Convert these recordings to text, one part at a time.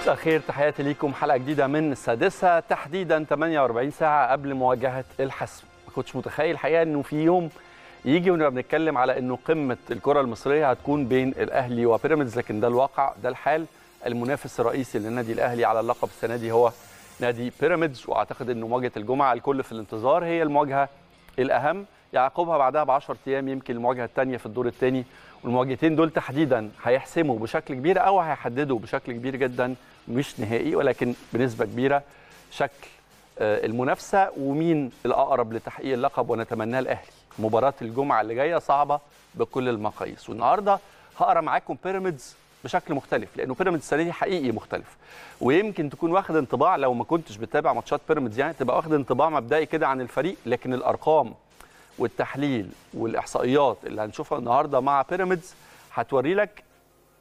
مساء الخير، تحياتي ليكم. حلقه جديده من السادسه، تحديدا 48 ساعه قبل مواجهه الحسم. ما كنتش متخيل الحقيقه انه في يوم يجي ونبقى بنتكلم على انه قمه الكره المصريه هتكون بين الاهلي وبيراميدز، لكن ده الواقع، ده الحال. المنافس الرئيسي للنادي الاهلي على اللقب السنه دي هو نادي بيراميدز، واعتقد انه مواجهه الجمعه الكل في الانتظار هي المواجهه الاهم، يعقبها بعدها ب 10 ايام يمكن المواجهه الثانيه في الدور الثاني. والمواجهتين دول تحديدا هيحسموا بشكل كبير او هيحددوا بشكل كبير جدا، مش نهائي ولكن بنسبه كبيره، شكل المنافسه ومين الاقرب لتحقيق اللقب، ونتمناه الاهلي. مباراه الجمعه اللي جايه صعبه بكل المقاييس، والنهارده هقرا معاكم بيراميدز بشكل مختلف، لانه بيراميدز السنه دي حقيقي مختلف، ويمكن تكون واخد انطباع لو ما كنتش بتابع ماتشات بيراميدز، يعني تبقى واخد انطباع مبدئي كده عن الفريق، لكن الارقام والتحليل والاحصائيات اللي هنشوفها النهارده مع بيراميدز هتوري لك،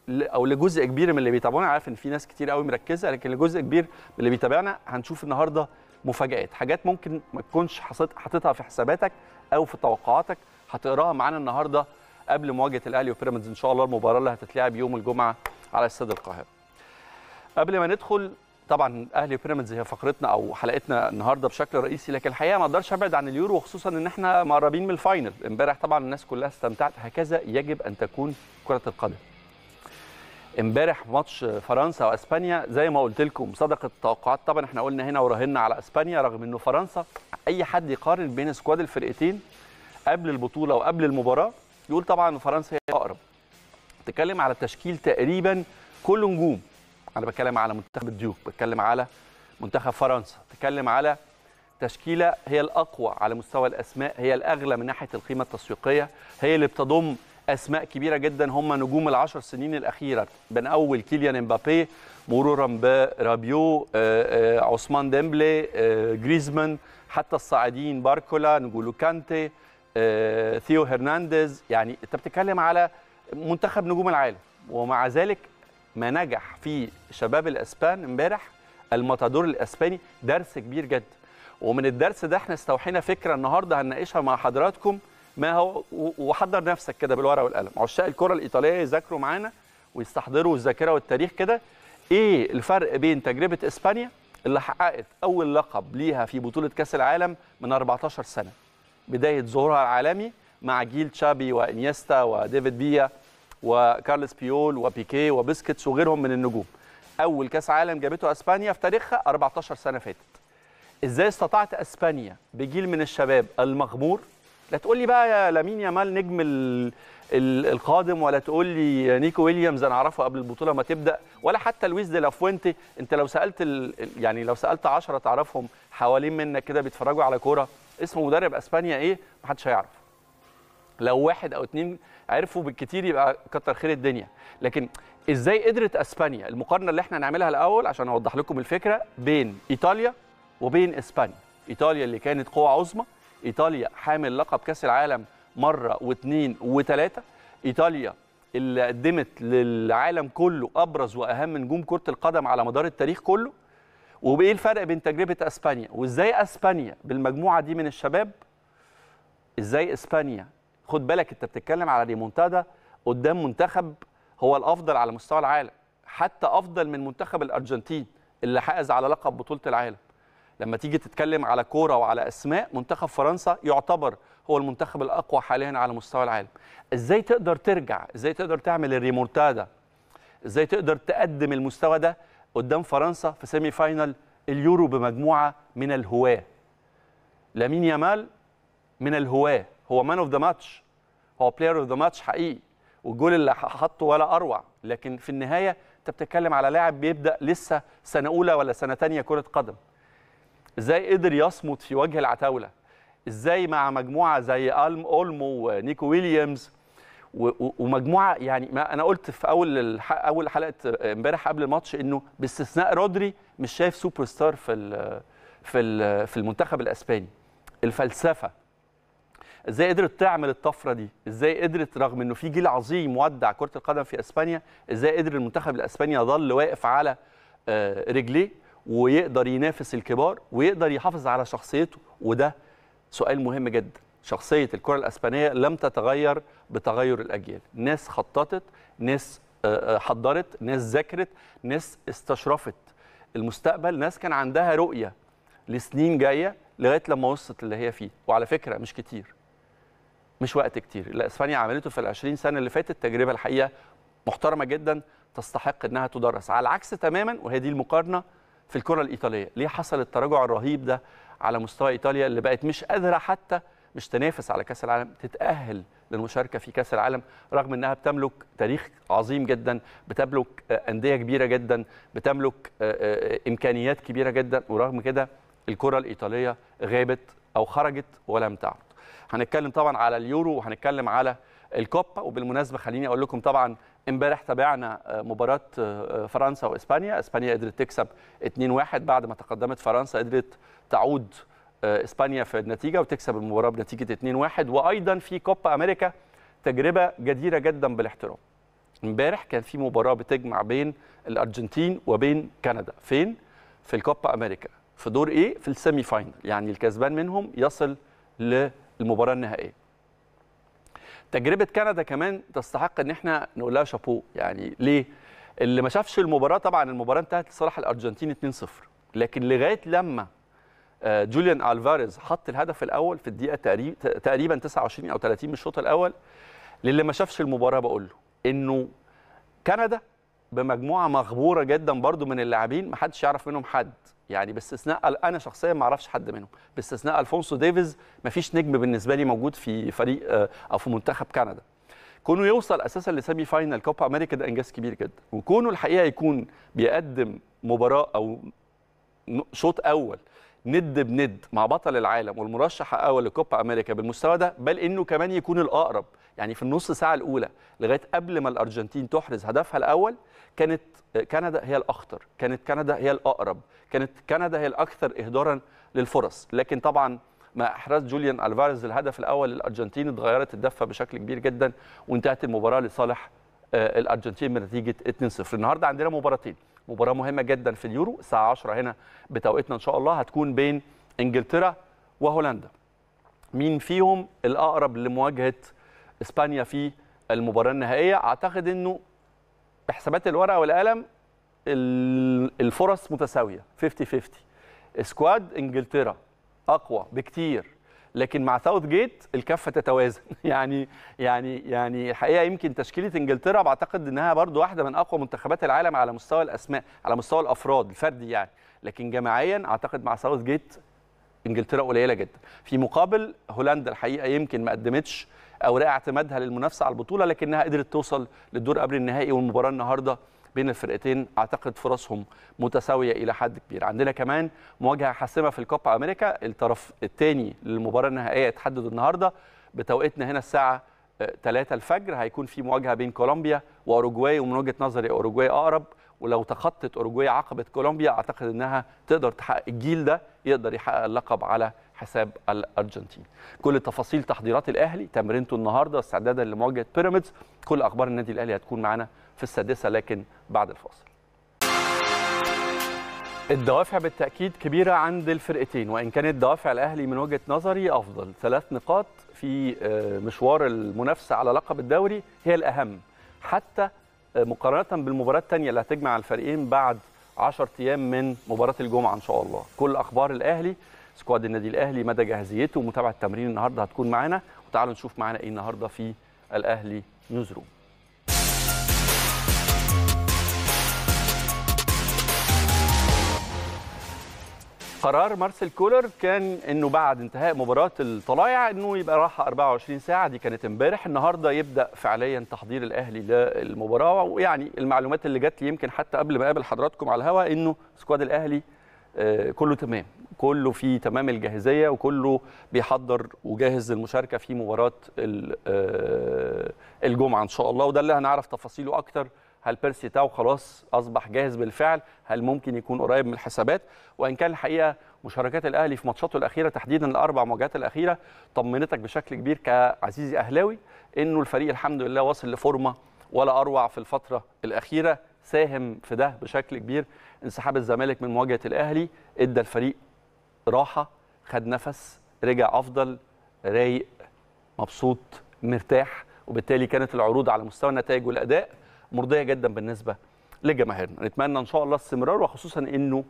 او لجزء كبير من اللي بيتابعونا، عارف ان في ناس كتير قوي مركزه، لكن لجزء كبير من اللي بيتابعنا هنشوف النهارده مفاجآت، حاجات ممكن ما تكونش حاططها في حساباتك او في توقعاتك، هتقراها معانا النهارده قبل مواجهه الاهلي وبيراميدز ان شاء الله، المباراه اللي هتتلعب يوم الجمعه على استاد القاهره. قبل ما ندخل طبعا اهلي وبيراميدز هي فقرتنا او حلقتنا النهارده بشكل رئيسي، لكن الحقيقه ما اقدرش ابعد عن اليورو، وخصوصا ان احنا مقربين من الفاينل. امبارح طبعا الناس كلها استمتعت، هكذا يجب ان تكون كره القدم. امبارح ماتش فرنسا واسبانيا زي ما قلت لكم صدقت التوقعات، طبعا احنا قلنا هنا وراهنا على اسبانيا، رغم انه فرنسا اي حد يقارن بين سكواد الفرقتين قبل البطوله وقبل المباراه يقول طبعا فرنسا هي اقرب. تتكلم على التشكيل تقريبا كله نجوم، انا بتكلم على منتخب الديوك، بتكلم على منتخب فرنسا، بتكلم على تشكيله هي الاقوى على مستوى الاسماء، هي الاغلى من ناحيه القيمه التسويقيه، هي اللي بتضم اسماء كبيره جدا هم نجوم العشر سنين الاخيره، من اول كيليان امبابي، مورو رابيو، عثمان ديمبلي، جريزمان، حتى الصاعدين باركولا، نجولو كانتي، ثيو هرنانديز. يعني انت بتتكلم على منتخب نجوم العالم، ومع ذلك ما نجح في شباب الاسبان امبارح الماتادور الاسباني درس كبير جدا، ومن الدرس ده احنا استوحينا فكره النهارده هنناقشها مع حضراتكم، ما هو وحضر نفسك كده بالورقه والقلم، عشاق الكره الايطاليه يذاكروا معانا ويستحضروا الذاكره والتاريخ كده، ايه الفرق بين تجربه اسبانيا اللي حققت اول لقب ليها في بطوله كاس العالم من 14 سنه بدايه ظهورها العالمي مع جيل تشابي وانيستا وديفيد بيا وكارلس بيول وبيكي وبسكيتس وغيرهم من النجوم. اول كاس عالم جابته اسبانيا في تاريخها 14 سنه فاتت. ازاي استطاعت اسبانيا بجيل من الشباب المغمور، لا تقول لي بقى يا لامين يامال نجم القادم، ولا تقول لي نيكو ويليامز انا اعرفه قبل البطوله ما تبدا، ولا حتى لويس دي لافوينتي، انت لو سالت لو سالت 10 تعرفهم حوالين منك كده بيتفرجوا على كوره، اسم مدرب اسبانيا ايه؟ محدش هيعرف. لو واحد او اتنين عرفوا بالكتير يبقى كتر خير الدنيا. لكن ازاي قدرت اسبانيا؟ المقارنه اللي احنا هنعملها الاول عشان اوضح لكم الفكره بين ايطاليا وبين اسبانيا. ايطاليا اللي كانت قوه عظمى، ايطاليا حامل لقب كاس العالم مره واثنين وثلاثه، ايطاليا اللي قدمت للعالم كله ابرز واهم نجوم كره القدم على مدار التاريخ كله. وايه الفرق بين تجربه اسبانيا، وازاي اسبانيا بالمجموعه دي من الشباب، ازاي اسبانيا، خد بالك انت بتتكلم على ريمونتادا قدام منتخب هو الافضل على مستوى العالم، حتى افضل من منتخب الارجنتين اللي حائز على لقب بطوله العالم. لما تيجي تتكلم على كوره وعلى اسماء، منتخب فرنسا يعتبر هو المنتخب الاقوى حاليا على مستوى العالم. ازاي تقدر ترجع، ازاي تقدر تعمل الريمونتادا، ازاي تقدر تقدم المستوى ده قدام فرنسا في سيمي فاينال اليورو بمجموعه من الهواه. لامين يامال من الهواه، هو مان اوف ذا ماتش، هو بلاير اوف ذا ماتش حقيقي، والجول اللي حطه ولا اروع، لكن في النهايه انت بتتكلم على لاعب بيبدا لسه سنه اولى ولا سنه ثانيه كره قدم. ازاي قدر يصمد في وجه العتاوله؟ ازاي مع مجموعه زي اولمو ونيكو ويليامز ومجموعه، يعني ما انا قلت في اول حلقه امبارح قبل الماتش انه باستثناء رودري مش شايف سوبر ستار في المنتخب الاسباني. الفلسفه ازاي قدرت تعمل الطفره دي؟ ازاي قدرت رغم انه في جيل عظيم ودع كره القدم في اسبانيا، ازاي قدر المنتخب الاسباني يظل واقف على رجليه ويقدر ينافس الكبار ويقدر يحافظ على شخصيته؟ وده سؤال مهم جدا. شخصيه الكره الاسبانيه لم تتغير بتغير الاجيال، ناس خططت، ناس حضرت، ناس ذاكرت، ناس استشرفت المستقبل، ناس كان عندها رؤية لسنين جاية لغاية لما وصلت اللي هي فيه. وعلى فكرة مش كتير، مش وقت كتير اللي اسبانيا عملته في ال20 سنة اللي فاتت، تجربة الحقيقة محترمة جدا تستحق انها تدرس، على العكس تماما. وهي دي المقارنة في الكرة الإيطالية، ليه حصل التراجع الرهيب ده على مستوى إيطاليا اللي بقت مش قادرة حتى مش تنافس على كأس العالم، تتأهل للمشاركة في كأس العالم، رغم أنها بتملك تاريخ عظيم جدا، بتملك أندية كبيرة جدا، بتملك إمكانيات كبيرة جدا، ورغم كده الكرة الإيطالية غابت أو خرجت ولم تعد. هنتكلم طبعا على اليورو وهنتكلم على الكوبا. وبالمناسبة خليني أقول لكم طبعا امبارح تابعنا مباراة فرنسا وإسبانيا، إسبانيا قدرت تكسب 2-1 بعد ما تقدمت فرنسا، قدرت تعود إسبانيا في النتيجة وتكسب المباراة بنتيجة 2-1. وأيضا في كوبا أمريكا تجربة جديرة جدا بالاحترام. امبارح كان في مباراة بتجمع بين الأرجنتين وبين كندا، فين؟ في الكوبا أمريكا، في دور إيه؟ في السيمي فاينل، يعني الكسبان منهم يصل للمباراة النهائية. تجربة كندا كمان تستحق إن احنا نقول لها شابو، يعني ليه؟ اللي ما شافش المباراة، طبعا المباراة انتهت لصالح الأرجنتين 2-0، لكن لغاية لما جوليان ألفاريز حط الهدف الأول في الدقيقة تقريبا 29 أو 30 من الشوط الأول، للي ما شافش المباراة بقول له إنه كندا بمجموعة مغبورة جدا برضو من اللاعبين، ما حدش يعرف منهم حد، يعني باستثناء أنا شخصيا ما أعرفش حد منهم، باستثناء ألفونسو ديفيز ما فيش نجم بالنسبة لي موجود في فريق أو في منتخب كندا. كونه يوصل أساسا لسيمي فاينال كوبا أمريكا ده إنجاز كبير جدا، وكونه الحقيقة يكون بيقدم مباراة أو شوط أول ند بند مع بطل العالم والمرشح الاول لكوبا امريكا بالمستوى ده، بل انه كمان يكون الاقرب. يعني في النص ساعه الاولى لغايه قبل ما الارجنتين تحرز هدفها الاول كانت كندا هي الاخطر، كانت كندا هي الاقرب، كانت كندا هي الاكثر اهدارا للفرص، لكن طبعا مع احراز جوليان ألفاريز الهدف الاول للارجنتين اتغيرت الدفه بشكل كبير جدا، وانتهت المباراه لصالح الارجنتين بنتيجه 2-0. النهارده عندنا مباراتين، مباراة مهمة جدا في اليورو الساعة 10 هنا بتوقيتنا إن شاء الله، هتكون بين إنجلترا وهولندا. مين فيهم الأقرب لمواجهة إسبانيا في المباراة النهائية؟ أعتقد إنه بحسابات الورقة والقلم الفرص متساوية 50-50. سكواد إنجلترا أقوى بكتير، لكن مع ساوث جيت الكفة تتوازن يعني الحقيقة يمكن تشكيلة إنجلترا بعتقد أنها برضو واحدة من أقوى منتخبات العالم على مستوى الأسماء، على مستوى الأفراد الفردي يعني، لكن جماعيا أعتقد مع ساوث جيت إنجلترا قليلة جدا. في مقابل هولندا الحقيقة يمكن ما قدمتش أوراق اعتمادها للمنافسة على البطولة، لكنها قدرت توصل للدور قبل النهائي، والمباراة النهاردة بين الفرقتين أعتقد فرصهم متساوية إلى حد كبير. عندنا كمان مواجهة حاسمة في الكوبا أمريكا، الطرف الثاني للمباراة النهائية اتحدد النهاردة بتوقيتنا هنا الساعة 3 الفجر، هيكون في مواجهة بين كولومبيا وأوروجواي، ومن وجهة نظري أوروجواي أقرب، ولو تخطت أوروجواي عقبة كولومبيا أعتقد أنها تقدر تحقق، الجيل ده يقدر يحقق اللقب على حساب الأرجنتين. كل تفاصيل تحضيرات الأهلي تمرينته النهاردة استعدادا لمواجهة بيراميدز، كل أخبار النادي الأهلي هتكون معانا في السادسة لكن بعد الفاصل. الدوافع بالتأكيد كبيرة عند الفرقتين، وإن كانت دوافع الأهلي من وجهة نظري أفضل، 3 نقاط في مشوار المنافسة على لقب الدوري هي الأهم، حتى مقارنة بالمباراة الثانية اللي هتجمع الفريقين بعد 10 أيام من مباراة الجمعة إن شاء الله. كل أخبار الأهلي، سكواد النادي الأهلي، مدى جاهزيته، ومتابعة تمرين النهاردة هتكون معانا. وتعالوا نشوف معانا إيه النهاردة في الأهلي نيوزروم. قرار مارسيل كولر كان انه بعد انتهاء مباراه الطلائع انه يبقى راحه 24 ساعه، دي كانت امبارح، النهارده يبدا فعليا تحضير الاهلي للمباراه. ويعني المعلومات اللي جات لي يمكن حتى قبل ما اقابل حضراتكم على الهواء انه سكواد الاهلي كله تمام، كله في تمام الجاهزيه، وكله بيحضر وجاهز للمشاركه في مباراه الجمعه ان شاء الله. وده اللي هنعرف تفاصيله اكتر، هل بيرسي تاو خلاص أصبح جاهز بالفعل؟ هل ممكن يكون قريب من الحسابات؟ وإن كان الحقيقة مشاركات الأهلي في ماتشاته الأخيرة تحديدا ال4 مواجهات الأخيرة طمنتك بشكل كبير كعزيزي أهلاوي إنه الفريق الحمد لله واصل لفورمة ولا أروع في الفترة الأخيرة، ساهم في ده بشكل كبير انسحاب الزمالك من مواجهة الأهلي، إدى الفريق راحة، خد نفس، رجع أفضل، رايق، مبسوط، مرتاح، وبالتالي كانت العروض على مستوى النتائج والأداء مرضيه جدا بالنسبه لجماهيرنا. نتمنى ان شاء الله استمرار، وخصوصا انه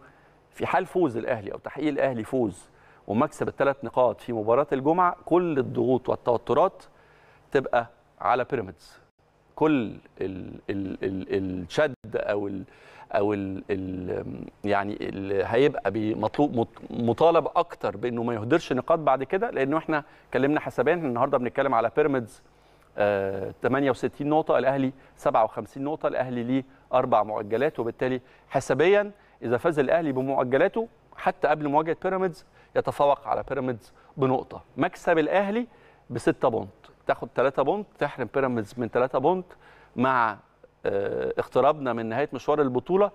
في حال فوز الاهلي او تحقيق الاهلي فوز ومكسب ال3 نقاط في مباراه الجمعه، كل الضغوط والتوترات تبقى على بيراميدز. كل الشد او هيبقى مطلوب مطالب اكتر بانه ما يهدرش نقاط بعد كده، لانه احنا اتكلمنا حسابيا النهارده بنتكلم على بيراميدز 68 نقطه، الاهلي 57 نقطه، الاهلي ليه 4 مؤجلات، وبالتالي حسابيا اذا فاز الاهلي بمؤجلاته حتى قبل مواجهه بيراميدز يتفوق على بيراميدز بنقطه. مكسب الاهلي ب6 بونت، تاخد 3 بونت، تحرم بيراميدز من 3 بونت. مع اقترابنا من نهايه مشوار البطوله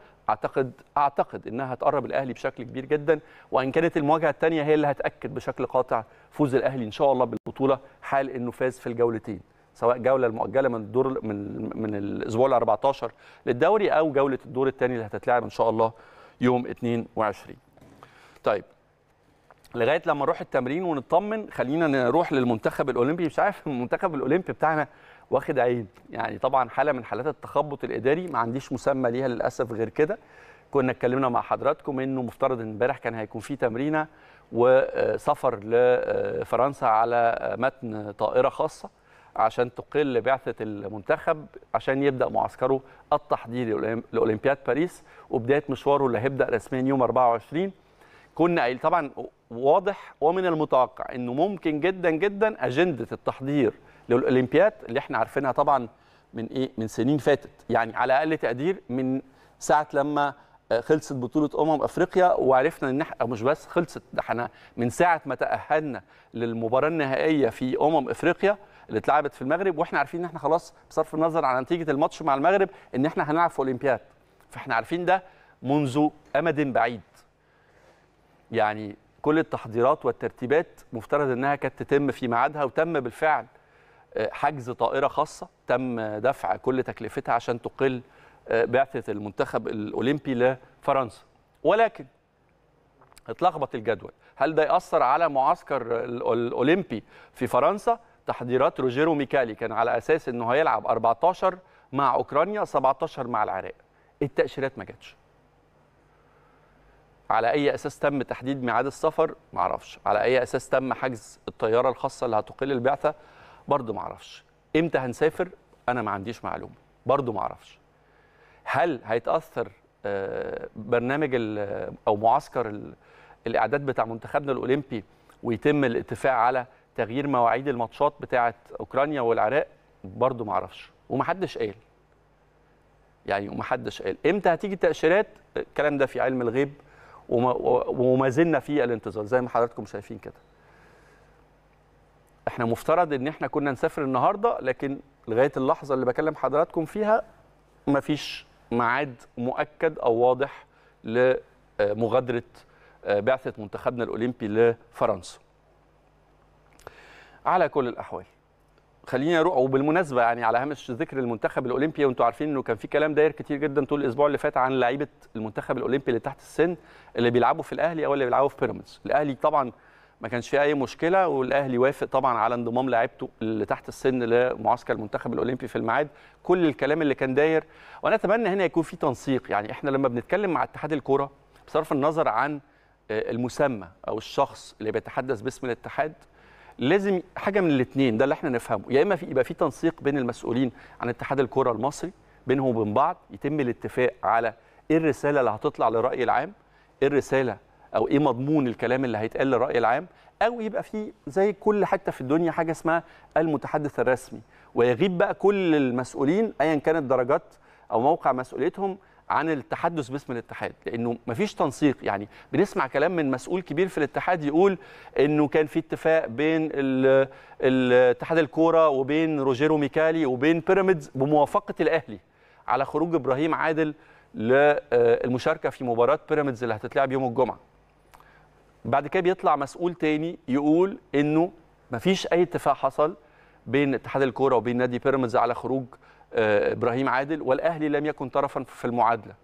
اعتقد انها هتقرب الاهلي بشكل كبير جدا، وان كانت المواجهه الثانيه هي اللي هتاكد بشكل قاطع فوز الاهلي ان شاء الله بالبطوله، حال انه فاز في الجولتين، سواء جوله المؤجله من الدور من الاسبوع ال14 للدوري، او جوله الدور الثاني اللي هتتلعب ان شاء الله يوم 22. طيب لغايه لما نروح التمرين ونطمن، خلينا نروح للمنتخب الاولمبي. مش عارف المنتخب الاولمبي بتاعنا واخد عين، يعني طبعا حاله من حالات التخبط الاداري، ما عنديش مسمى ليها للاسف غير كده. كنا اتكلمنا مع حضراتكم انه مفترض ان امبارح كان هيكون في تمرينه وسفر لفرنسا على متن طائره خاصه عشان تقل بعثه المنتخب، عشان يبدا معسكره التحضيري لاولمبياد باريس وبدايه مشواره اللي هيبدا رسميا يوم 24. كنا قايل طبعا واضح ومن المتوقع انه ممكن جدا جدا اجنده التحضير للاولمبياد اللي احنا عارفينها طبعا من من سنين فاتت، يعني على اقل تقدير من ساعه لما خلصت بطوله افريقيا، وعرفنا ان احنا مش بس خلصت، ده احنا من ساعه ما تاهلنا للمباراه النهائيه في افريقيا اللي اتلعبت في المغرب، واحنا عارفين ان احنا خلاص بصرف النظر عن نتيجه الماتش مع المغرب ان احنا هنلعب في اولمبياد، فاحنا عارفين ده منذ امد بعيد. يعني كل التحضيرات والترتيبات مفترض انها كانت تتم في ميعادها، وتم بالفعل حجز طائره خاصه، تم دفع كل تكلفتها عشان تقل بعثه المنتخب الاولمبي لفرنسا، ولكن اتلخبط الجدول. هل ده ياثر على معسكر الاولمبي في فرنسا؟ تحضيرات روجيرو ميكالي كان على اساس انه هيلعب 14 مع اوكرانيا، 17 مع العراق، التاشيرات ما جاتش. على اي اساس تم تحديد ميعاد السفر؟ ما اعرفش. على اي اساس تم حجز الطياره الخاصه اللي هتقل البعثه؟ برضه ما اعرفش. امتى هنسافر؟ انا ما عنديش معلومه، برضه ما اعرفش. هل هيتاثر برنامج او معسكر الاعداد بتاع منتخبنا الاولمبي ويتم الاتفاق على تغيير مواعيد الماتشات بتاعه اوكرانيا والعراق؟ برضه ما اعرفش، ومحدش قال. يعني ومحدش قال امتى هتيجي التاشيرات. الكلام ده في علم الغيب، وما زلنا في الانتظار زي ما حضراتكم شايفين كده. احنا مفترض ان احنا كنا نسافر النهارده، لكن لغايه اللحظه اللي بكلم حضراتكم فيها مفيش ميعاد مؤكد او واضح لمغادره بعثه منتخبنا الاولمبي لفرنسا. على كل الاحوال خلينا نروح. وبالمناسبه يعني على هامش ذكر المنتخب الاولمبي، وانتم عارفين انه كان في كلام داير كتير جدا طول الاسبوع اللي فات عن لعيبه المنتخب الاولمبي اللي تحت السن اللي بيلعبوا في الاهلي او اللي بيلعبوا في بيراميدز. الاهلي طبعا ما كانش فيه اي مشكله، والاهلي وافق طبعا على انضمام لعيبته اللي تحت السن لمعسكر المنتخب الاولمبي في الميعاد. كل الكلام اللي كان داير، وانا اتمنى هنا يكون في تنسيق. يعني احنا لما بنتكلم مع اتحاد الكوره بصرف النظر عن المسمى او الشخص اللي بيتحدث باسم الاتحاد، لازم حاجه من الاثنين، ده اللي احنا نفهمه. يا اما يبقى في تنسيق بين المسؤولين عن اتحاد الكره المصري بينهم وبين بعض، يتم الاتفاق على ايه الرساله اللي هتطلع للراي العام، ايه الرساله او ايه مضمون الكلام اللي هيتقال للراي العام، او يبقى في زي كل حته في الدنيا حاجه اسمها المتحدث الرسمي، ويغيب بقى كل المسؤولين ايا كانت درجات او موقع مسؤوليتهم عن التحدث باسم الاتحاد، لانه مفيش تنسيق. يعني بنسمع كلام من مسؤول كبير في الاتحاد يقول انه كان في اتفاق بين اتحاد الكوره وبين روجيرو ميكالي وبين بيراميدز بموافقه الاهلي على خروج ابراهيم عادل للمشاركه في مباراه بيراميدز اللي هتتلعب يوم الجمعه. بعد كده بيطلع مسؤول تاني يقول انه مفيش اي اتفاق حصل بين اتحاد الكوره وبين نادي بيراميدز على خروج ابراهيم عادل، والاهلي لم يكن طرفا في المعادله.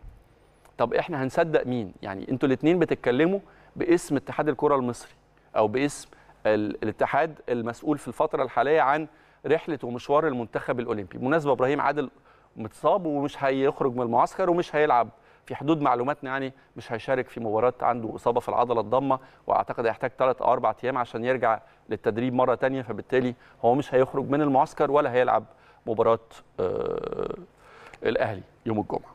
طب احنا هنصدق مين؟ يعني انتوا الاثنين بتتكلموا باسم اتحاد الكره المصري او باسم الاتحاد المسؤول في الفتره الحاليه عن رحله ومشوار المنتخب الاولمبي. بالمناسبه ابراهيم عادل متصاب ومش هيخرج من المعسكر ومش هيلعب، في حدود معلوماتنا يعني مش هيشارك في مباراة، عنده إصابة في العضلة الضمة وأعتقد هيحتاج 3 أو 4 أيام عشان يرجع للتدريب مرة تانية، فبالتالي هو مش هيخرج من المعسكر ولا هيلعب مباراة الأهلي يوم الجمعة.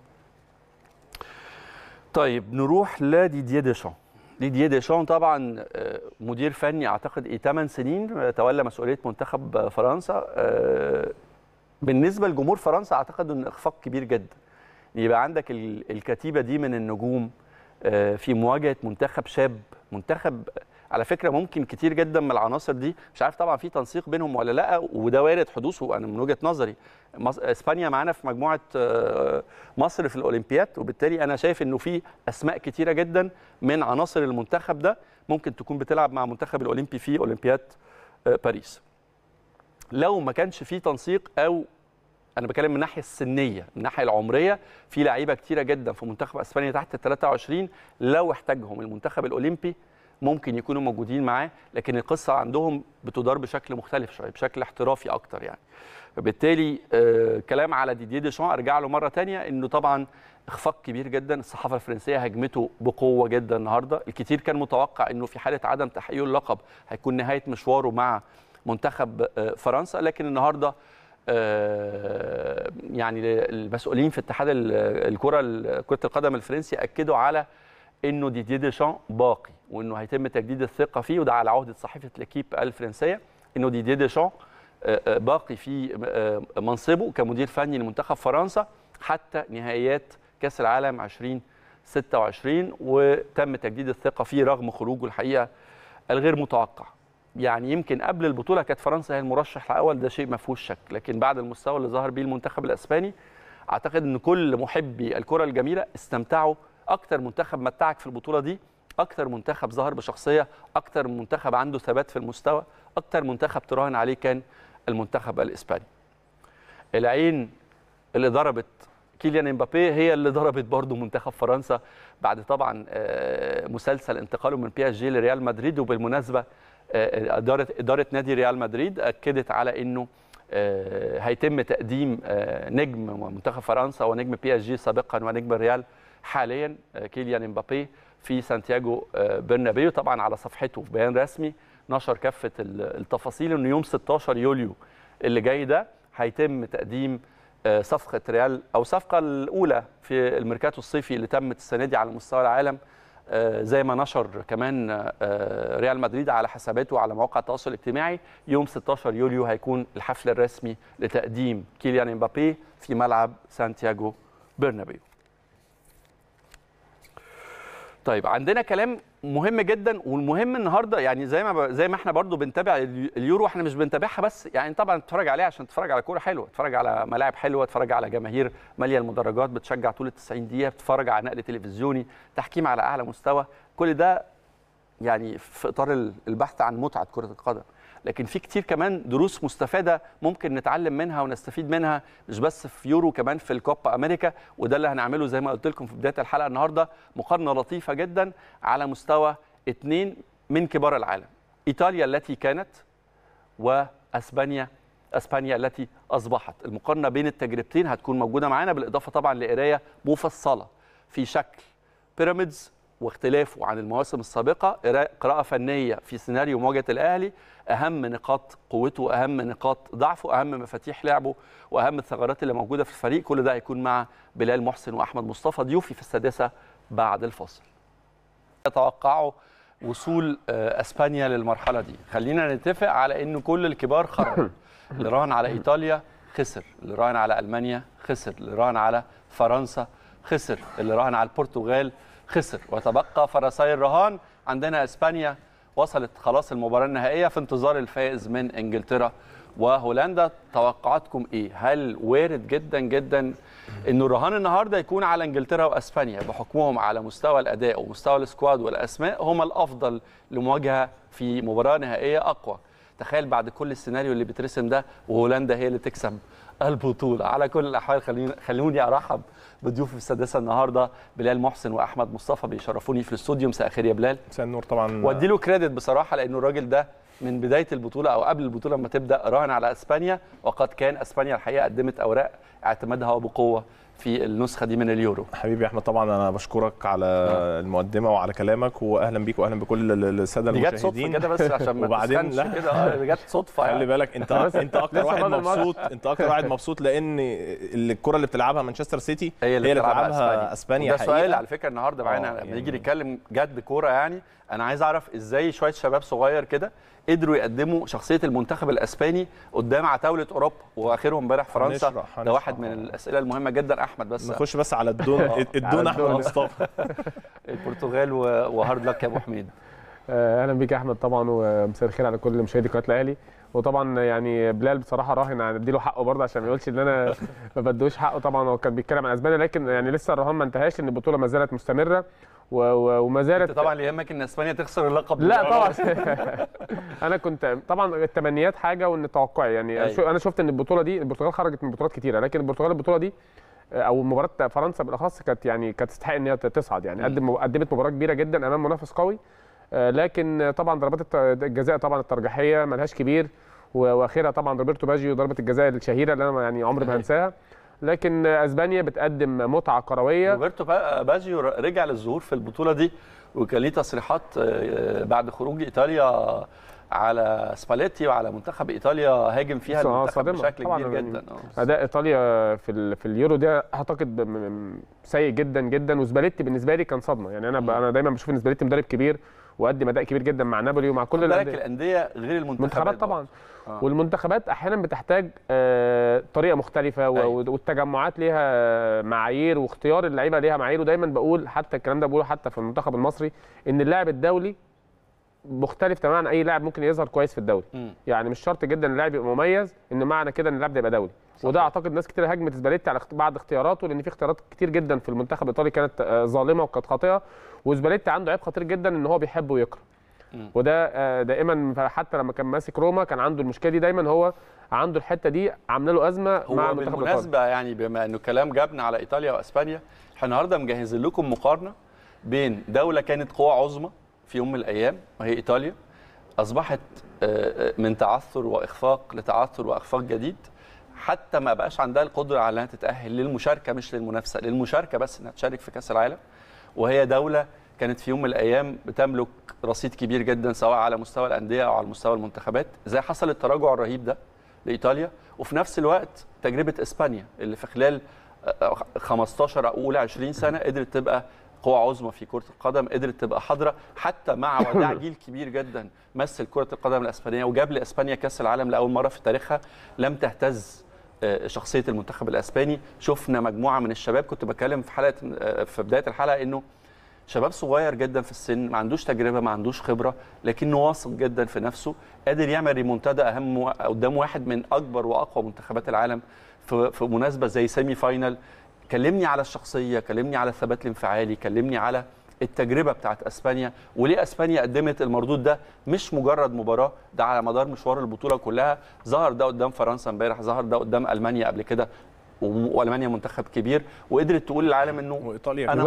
طيب نروح لديدييه ديشان. ديدييه ديشان طبعا مدير فني أعتقد 8 سنين تولى مسؤولية منتخب فرنسا. بالنسبة لجمهور فرنسا أعتقد أن إخفاق كبير جدا يبقى عندك الكتيبه دي من النجوم في مواجهه منتخب شاب، منتخب على فكره ممكن كتير جدا من العناصر دي مش عارف طبعا في تنسيق بينهم ولا لا، وده وارد حدوثه. انا من وجهه نظري اسبانيا معانا في مجموعه مصر في الاولمبياد، وبالتالي انا شايف انه في اسماء كتيره جدا من عناصر المنتخب ده ممكن تكون بتلعب مع منتخب الاولمبي في اولمبياد باريس. لو ما كانش في تنسيق، او أنا بكلم من الناحية السنية، من الناحية العمرية، في لعيبة كتيرة جدا في منتخب أسبانيا تحت 23 لو احتاجهم المنتخب الأولمبي ممكن يكونوا موجودين معاه، لكن القصة عندهم بتدار بشكل مختلف شوية، بشكل احترافي أكتر يعني. فبالتالي كلام على ديدييه ديشان أرجع له مرة تانية إنه طبعا إخفاق كبير جدا، الصحافة الفرنسية هجمته بقوة جدا النهاردة، الكتير كان متوقع إنه في حالة عدم تحقيق اللقب هيكون نهاية مشواره مع منتخب فرنسا، لكن النهاردة يعني المسؤولين في اتحاد كرة القدم الفرنسي أكدوا على أنه ديدييه ديشان باقي، وأنه هيتم تجديد الثقة فيه، وده على عهدة صحيفة ليكيب الفرنسية أنه ديدييه ديشان باقي في منصبه كمدير فني لمنتخب فرنسا حتى نهائيات كأس العالم 2026، وتم تجديد الثقة فيه رغم خروجه الحقيقة الغير متوقع. يعني يمكن قبل البطوله كانت فرنسا هي المرشح الاول، ده شيء ما فيهوش شك، لكن بعد المستوى اللي ظهر بيه المنتخب الاسباني اعتقد ان كل محبي الكره الجميله استمتعوا. اكتر منتخب متعك في البطوله دي، اكتر منتخب ظهر بشخصيه، اكتر منتخب عنده ثبات في المستوى، اكتر منتخب تراهن عليه كان المنتخب الاسباني. العين اللي ضربت كيليان امبابي هي اللي ضربت برضه منتخب فرنسا بعد طبعا مسلسل انتقاله من بي اس جي لريال مدريد. وبالمناسبه إدارة نادي ريال مدريد أكدت على أنه هيتم تقديم نجم منتخب فرنسا ونجم بي اس جي سابقا ونجم الريال حاليا كيليان امبابي في سانتياغو برنابيو. طبعا على صفحته في بيان رسمي نشر كافة التفاصيل أنه يوم 16 يوليو اللي جاي ده هيتم تقديم صفقة ريال أو صفقة الأولى في الميركاتو الصيفي اللي تمت السنة دي على مستوى العالم، زي ما نشر كمان ريال مدريد على حساباته على مواقع التواصل الاجتماعي. يوم 16 يوليو هيكون الحفل الرسمي لتقديم كيليان امبابي في ملعب سانتياغو برنابيو. طيب عندنا كلام مهم جدا، والمهم النهارده يعني زي ما احنا برضو بنتابع اليورو، احنا مش بنتابعها بس يعني طبعا تتفرج عليها عشان تتفرج على كوره حلوه، تتفرج على ملاعب حلوه، تتفرج على جماهير ماليه المدرجات بتشجع طول 90 دقيقه، بتتفرج على نقل تلفزيوني، تحكيم على اعلى مستوى، كل ده يعني في اطار البحث عن متعه كره القدم. لكن في كتير كمان دروس مستفاده ممكن نتعلم منها ونستفيد منها، مش بس في يورو، كمان في الكوبا امريكا، وده اللي هنعمله زي ما قلت لكم في بدايه الحلقه النهارده. مقارنه لطيفه جدا على مستوى 2 من كبار العالم، ايطاليا التي كانت واسبانيا التي اصبحت. المقارنه بين التجربتين هتكون موجوده معانا، بالاضافه طبعا لقرايه مفصله في شكل بيراميدز واختلافه عن المواسم السابقة، قراءة فنية في سيناريو مواجهة الأهلي، أهم نقاط قوته، أهم نقاط ضعفه، أهم مفاتيح لعبه، وأهم الثغرات اللي موجودة في الفريق. كل ده هيكون مع بلال محسن وأحمد مصطفى ضيوفي في السادسة بعد الفاصل. يتوقعوا وصول أسبانيا للمرحلة دي، خلينا نتفق على أنه كل الكبار خرجوا. اللي راهن على إيطاليا خسر، اللي راهن على ألمانيا خسر، اللي راهن على فرنسا خسر، اللي راهن على البرتغال خسر، وتبقى فرساي الرهان. عندنا اسبانيا وصلت خلاص المباراه النهائيه في انتظار الفائز من انجلترا وهولندا. توقعاتكم ايه؟ هل وارد جدا جدا انه الرهان النهارده يكون على انجلترا واسبانيا بحكمهم على مستوى الاداء ومستوى السكواد والاسماء، هم الافضل لمواجهه في مباراه نهائيه اقوى؟ تخيل بعد كل السيناريو اللي بيترسم ده وهولندا هي اللي تكسب البطوله. على كل الاحوال خلوني ارحب بضيوفي في السادسه النهارده، بلال محسن واحمد مصطفى بيشرفوني في الاستوديو. مساء الخير يا بلال. مساء النور. طبعا وادي له كريدت بصراحه لانه الراجل ده من بدايه البطوله او قبل البطوله لما تبدا راهن على اسبانيا، وقد كان اسبانيا الحقيقه قدمت اوراق اعتمادها بقوه في النسخه دي من اليورو. حبيبي احمد، طبعا انا بشكرك على المقدمه وعلى كلامك، واهلا بيك واهلا بكل الساده المشاهدين. جت صدفه كده بس عشان ما تستنش كده، جت صدفه يعني. خلي بالك انت اكتر واحد مبسوط، انت اكتر واحد مبسوط لان الكره اللي بتلعبها مانشستر سيتي هي اللي بتلعبها اسبانيا. ده سؤال على فكره النهارده معانا لما نيجي نتكلم جد كوره، يعني انا عايز اعرف ازاي شويه شباب صغير كده قدروا يقدموا شخصيه المنتخب الاسباني قدام عتاوله اوروبا، واخرهم امبارح فرنسا. ده واحد من الاسئله المهمه جدا احمد. بس نخش بس على الدون احمد مصطفى البرتغال وهارد لك يا ابو حميد. اهلا بيك يا احمد طبعا، ومساء الخير على كل مشاهدي قناه الاهلي. وطبعا يعني بلال بصراحه راهن هنديله حقه برضه عشان ما يقولش ان انا ما بديهوش حقه. طبعا هو كان بيتكلم عن اسبانيا، لكن يعني لسه الرهان ما انتهاش، ان البطوله ما زالت مستمره وما زالت. طبعا اللي يهمك ان اسبانيا تخسر اللقب؟ لا طبعا انا كنت طبعا التمنيات حاجه وان توقعي يعني أيوة. انا شفت ان البطوله دي البرتغال خرجت من بطولات كتيره، لكن البطوله دي او مباراه فرنسا بالاخص كانت تستحق ان هي تصعد يعني. قدمت مباراه كبيره جدا امام منافس قوي، لكن طبعا ضربات الجزاء طبعا الترجيحيه ملهاش كبير، واخيرا طبعا روبرتو باجيو ضربه الجزاء الشهيره اللي انا يعني عمري ما هنساها. لكن اسبانيا بتقدم متعه كرويه. روبرتو باجيو رجع للظهور في البطوله دي، وكان ليه تصريحات بعد خروج ايطاليا على سباليتي وعلى منتخب ايطاليا، هاجم فيها المنتخب بشكل كبير جدا. اداء ايطاليا في اليورو ده اعتقد سيء جدا جدا، وسباليتي بالنسبه لي كان صدمه يعني. انا دايما بشوف ان سباليتي مدرب كبير وقدم اداء كبير جدا مع نابولي ومع كل الانديه غير المنتخبات طبعا. والمنتخبات احيانا بتحتاج طريقه مختلفه، والتجمعات ليها معايير، واختيار اللعيبه ليها معايير. ودايما بقول حتى الكلام ده بقوله حتى في المنتخب المصري، ان اللاعب الدولي مختلف تماما عن اي لاعب ممكن يظهر كويس في الدوري. يعني مش شرط جدا اللاعب يبقى مميز، ان معنى كده ان اللاعب ده يبقى دولي صحيح. وده اعتقد ناس كتير هاجمت سباليتي على بعض اختياراته، لان في اختيارات كتير جدا في المنتخب الايطالي كانت ظالمه وكانت خاطئه. وسباليتي عنده عيب خطير جدا، ان هو بيحب ويكره، وده دائما حتى لما كان ماسك روما كان عنده المشكله دي دايما. هو عنده الحته دي عامله له ازمه مع المنتخب الايطالي. بالمناسبه يعني بما انه كلام جابنا على ايطاليا واسبانيا، احنا النهارده مجهزين لكم مقارنه بين دوله كانت قوه عظمى في يوم من الايام وهي ايطاليا، اصبحت من تعثر واخفاق لتعثر واخفاق جديد، حتى ما بقاش عندها القدره على انها تتاهل للمشاركه، مش للمنافسه، للمشاركه بس، انها تشارك في كاس العالم. وهي دوله كانت في يوم من الايام بتملك رصيد كبير جدا سواء على مستوى الانديه او على مستوى المنتخبات. ازاي حصل التراجع الرهيب ده لايطاليا؟ وفي نفس الوقت تجربه اسبانيا اللي في خلال 15 اولى 20 سنه قدرت تبقى قوة عظمى في كرة القدم، قدرت تبقى حاضرة حتى مع وداع جيل كبير جدا مثل كرة القدم الاسبانية، وجاب لاسبانيا كأس العالم لأول مرة في تاريخها. لم تهتز شخصية المنتخب الاسباني. شفنا مجموعة من الشباب، كنت بتكلم في بداية الحلقة انه شباب صغير جدا في السن، ما عندوش تجربة، ما عندوش خبرة، لكنه واثق جدا في نفسه، قادر يعمل ريمونتادا قدام واحد من اكبر واقوى منتخبات العالم في مناسبة زي سيمي فاينال. كلمني على الشخصية، كلمني على الثبات الانفعالي، كلمني على التجربة بتاعت اسبانيا، وليه اسبانيا قدمت المردود ده؟ مش مجرد مباراة، ده على مدار مشوار البطولة كلها. ظهر ده قدام فرنسا امبارح، ظهر ده قدام المانيا قبل كده، والمانيا منتخب كبير، وقدرت تقول للعالم انه وايطاليا انا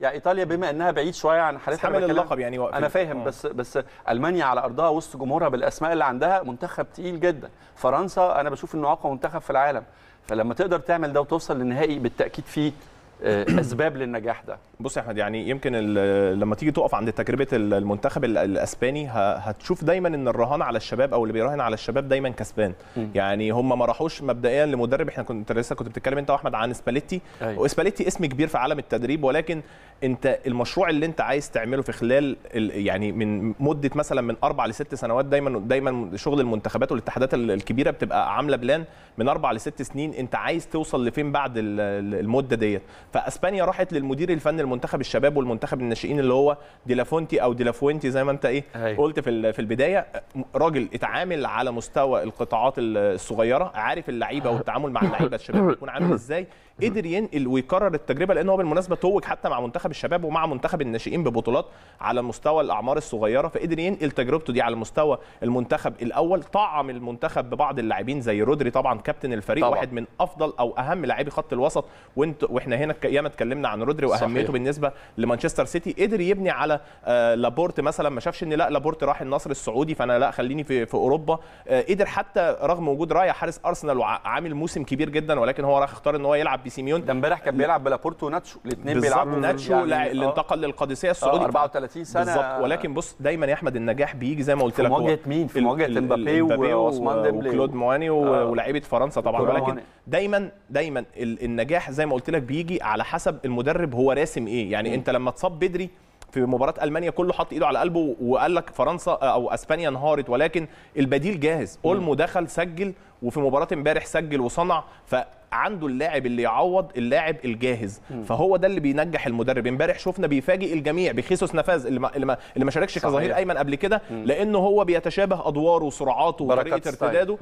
يعني ايطاليا بما انها بعيد شويه عن حالتها من اللقب يعني انا فاهم. بس المانيا على ارضها وسط جمهورها بالاسماء اللي عندها منتخب تقيل جدا. فرنسا انا بشوف انه اقوى منتخب في العالم، فلما تقدر تعمل ده وتوصل للنهائي بالتاكيد فيه اسباب للنجاح ده. بص يا احمد، يعني يمكن لما تيجي تقف عند تجربه المنتخب الاسباني هتشوف دايما ان الرهان على الشباب او اللي بيراهن على الشباب دايما كسبان. يعني هم ما راحوش مبدئيا لمدرب. احنا كنت بتتكلم انت واحمد عن سباليتي، وسباليتي اسم كبير في عالم التدريب، ولكن انت المشروع اللي انت عايز تعمله في خلال يعني من مده مثلا من 4 ل 6 سنوات، دايما شغل المنتخبات والاتحادات الكبيره بتبقى عامله بلان من 4 ل 6 سنين انت عايز توصل لفين بعد المده ديت. فاسبانيا راحت للمدير الفني المنتخب الشباب والمنتخب الناشئين اللي هو ديلافونتي او ديلافوينتي زي ما انت قلت في البدايه. راجل اتعامل على مستوى القطاعات الصغيره، عارف اللعيبه والتعامل مع اللعيبه الشباب بيكون عامل ازاي، قدر ينقل ويكرر التجربه. لان هو بالمناسبه توج حتى مع منتخب الشباب ومع منتخب الناشئين ببطولات على مستوى الاعمار الصغيره، فقدر ينقل تجربته دي على مستوى المنتخب الاول. طعم المنتخب ببعض اللاعبين زي رودري طبعا كابتن الفريق، واحد من افضل او اهم لاعبي خط الوسط، واحنا هنا ياما اتكلمنا عن رودري واهميته بالنسبه لمانشستر سيتي، قدر يبني على لابورت مثلا، ما شافش ان لا لابورت راح النصر السعودي فانا لا خليني في اوروبا. قدر حتى رغم وجود رايا حارس ارسنال وعامل موسم كبير جدا، ولكن هو راح اختار ان هو يلعب بسيميون. ده امبارح كان بيلعب بلابورتو وناتشو، الاثنين بيلعبوا ناتشو يعني اللي انتقل للقادسيه السعودي 34 سنه بالظبط. ولكن بص دايما يا احمد النجاح بيجي زي ما قلت لك، مواجهه مين؟ في مواجهه امبابي وعثمان ديمبلي وكلود مواني ولاعيبه فرنسا طبعا. ولكن دايما النجاح زي ما قلت لك بيجي على حسب المدرب هو راسم ايه. يعني انت لما اتصاب بدري في مباراة المانيا كله حط ايده على قلبه وقال لك فرنسا او اسبانيا انهارت، ولكن البديل جاهز. اولمو دخل سجل، وفي مباراة امبارح سجل وصنع، فعنده اللاعب اللي يعوض اللاعب الجاهز. فهو ده اللي بينجح المدرب. امبارح شفنا بيفاجئ الجميع بخيسوس نافاز اللي ما شاركش كظهير ايمن قبل كده، لانه هو بيتشابه ادواره وسرعاته وطريقه ارتداده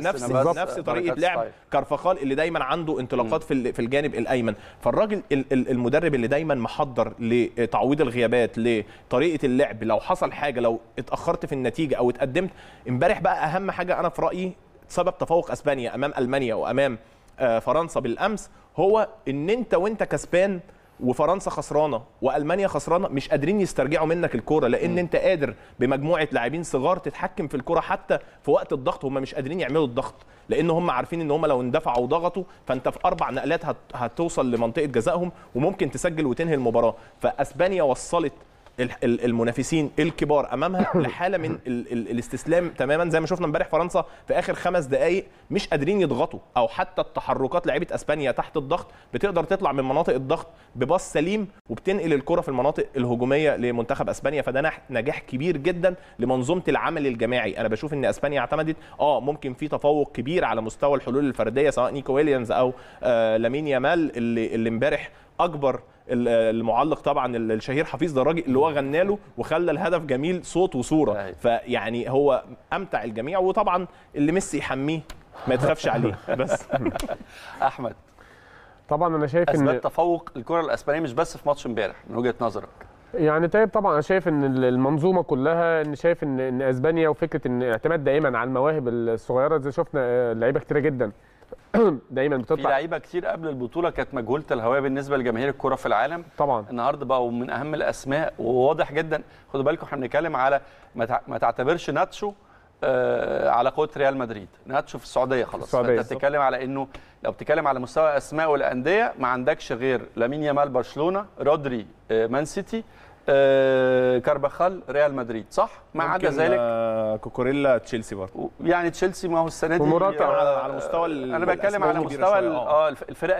نفس طريقه لعب كارفخال اللي دايما عنده انطلاقات في الجانب الايمن. فالراجل المدرب اللي دايما محضر لتعويض الغيابات، لطريقه اللعب لو حصل حاجه، لو اتاخرت في النتيجه او اتقدمت. امبارح بقى اهم حاجه انا في رايي سبب تفوق اسبانيا امام المانيا وامام فرنسا بالامس، هو ان انت وانت كسبان وفرنسا خسرانه والمانيا خسرانه مش قادرين يسترجعوا منك الكوره، لان انت قادر بمجموعه لاعبين صغار تتحكم في الكوره. حتى في وقت الضغط هم مش قادرين يعملوا الضغط، لان هم عارفين ان هم لو اندفعوا وضغطوا فانت في 4 نقلات هتوصل لمنطقه جزائهم وممكن تسجل وتنهي المباراه. فاسبانيا وصلت المنافسين الكبار امامها لحاله من الاستسلام تماما، زي ما شفنا امبارح فرنسا في اخر 5 دقائق مش قادرين يضغطوا، او حتى التحركات لعيبه اسبانيا تحت الضغط بتقدر تطلع من مناطق الضغط بباص سليم وبتنقل الكره في المناطق الهجوميه لمنتخب اسبانيا. فده نجاح كبير جدا لمنظومه العمل الجماعي. انا بشوف ان اسبانيا اعتمدت ممكن في تفوق كبير على مستوى الحلول الفرديه، سواء نيكو ويليامز او لامين يامال اللي امبارح اكبر المعلق طبعا الشهير حفيظ دراجي اللي هو غنى له وخلى الهدف جميل صوت وصوره. فيعني هو امتع الجميع، وطبعا اللي ميسي يحميه ما يتخافش عليه بس. احمد طبعا انا شايف ان اسباب تفوق الكره الاسبانيه مش بس في ماتش امبارح من وجهه نظرك يعني. طيب طبعا انا شايف ان المنظومه كلها، ان شايف ان اسبانيا وفكره ان اعتماد دائما على المواهب الصغيره، زي شفنا لعيبه كتيره جدا دايما بتطلع. في لعيبه كتير قبل البطوله كانت مجهوله الهويه بالنسبه لجماهير الكره في العالم، طبعا النهارده بقوا من اهم الاسماء وواضح جدا. خدوا بالكم احنا بنتكلم على ما تعتبرش ناتشو على قوه ريال مدريد، ناتشو في السعوديه خلاص. انت بتتكلم على انه لو بتتكلم على مستوى اسماء والانديه ما عندكش غير لامين يامال برشلونه، رودري مان سيتي، كارباخال ريال مدريد، صح؟ ما عدا ذلك كوكوريلا تشيلسي برضه، يعني تشيلسي ما هو السنه دي على مستوى انا بتكلم على مستوى الفرق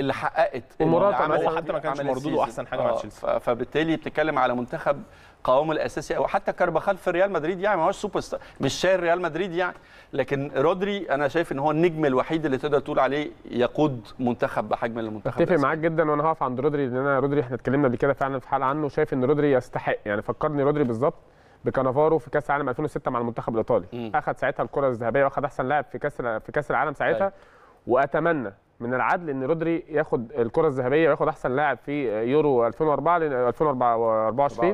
اللي حققت ومراته حتى ما كانش مردوده احسن حاجه مع تشيلسي. فبالتالي بتتكلم على منتخب قوامه الاساسي، او حتى كارباخال في ريال مدريد يعني ما هوش سوبر ستار، مش شايل ريال مدريد يعني. لكن رودري انا شايف ان هو النجم الوحيد اللي تقدر تقول عليه يقود منتخب بحجم المنتخب. اتفق معاك جدا، وانا هقف عند رودري، لان انا رودري احنا اتكلمنا قبل كده فعلا في حلقه عنه. شايف ان رودري يستحق، يعني فكرني رودري بالظبط بكانافارو في كاس العالم 2006 مع المنتخب الايطالي. اخذ ساعتها الكره الذهبيه واخذ احسن لاعب في كاس العالم ساعتها. واتمنى من العدل ان رودري ياخد الكره الذهبيه وياخد احسن لاعب في يورو 2024،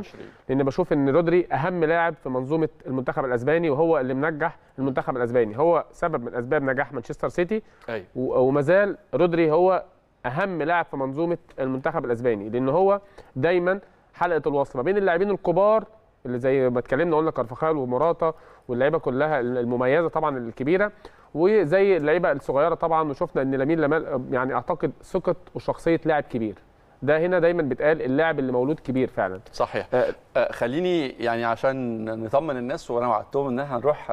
لان بشوف ان رودري اهم لاعب في منظومه المنتخب الاسباني، وهو اللي منجح المنتخب الاسباني، هو سبب من اسباب نجاح مانشستر سيتي. ومازال رودري هو اهم لاعب في منظومه المنتخب الاسباني، لان هو دايما حلقه الوصل ما بين اللاعبين الكبار اللي زي ما اتكلمنا قلنا كارفخال ومراتا واللعيبه كلها المميزه طبعا الكبيره، وزي اللعيبه الصغيره طبعا. وشفنا ان لامين يامال يعني اعتقد ثقه وشخصيه لاعب كبير، ده هنا دايما بيتقال اللاعب اللي مولود كبير فعلا. صحيح. خليني يعني عشان نطمن الناس، وانا وعدتهم ان احنا هنروح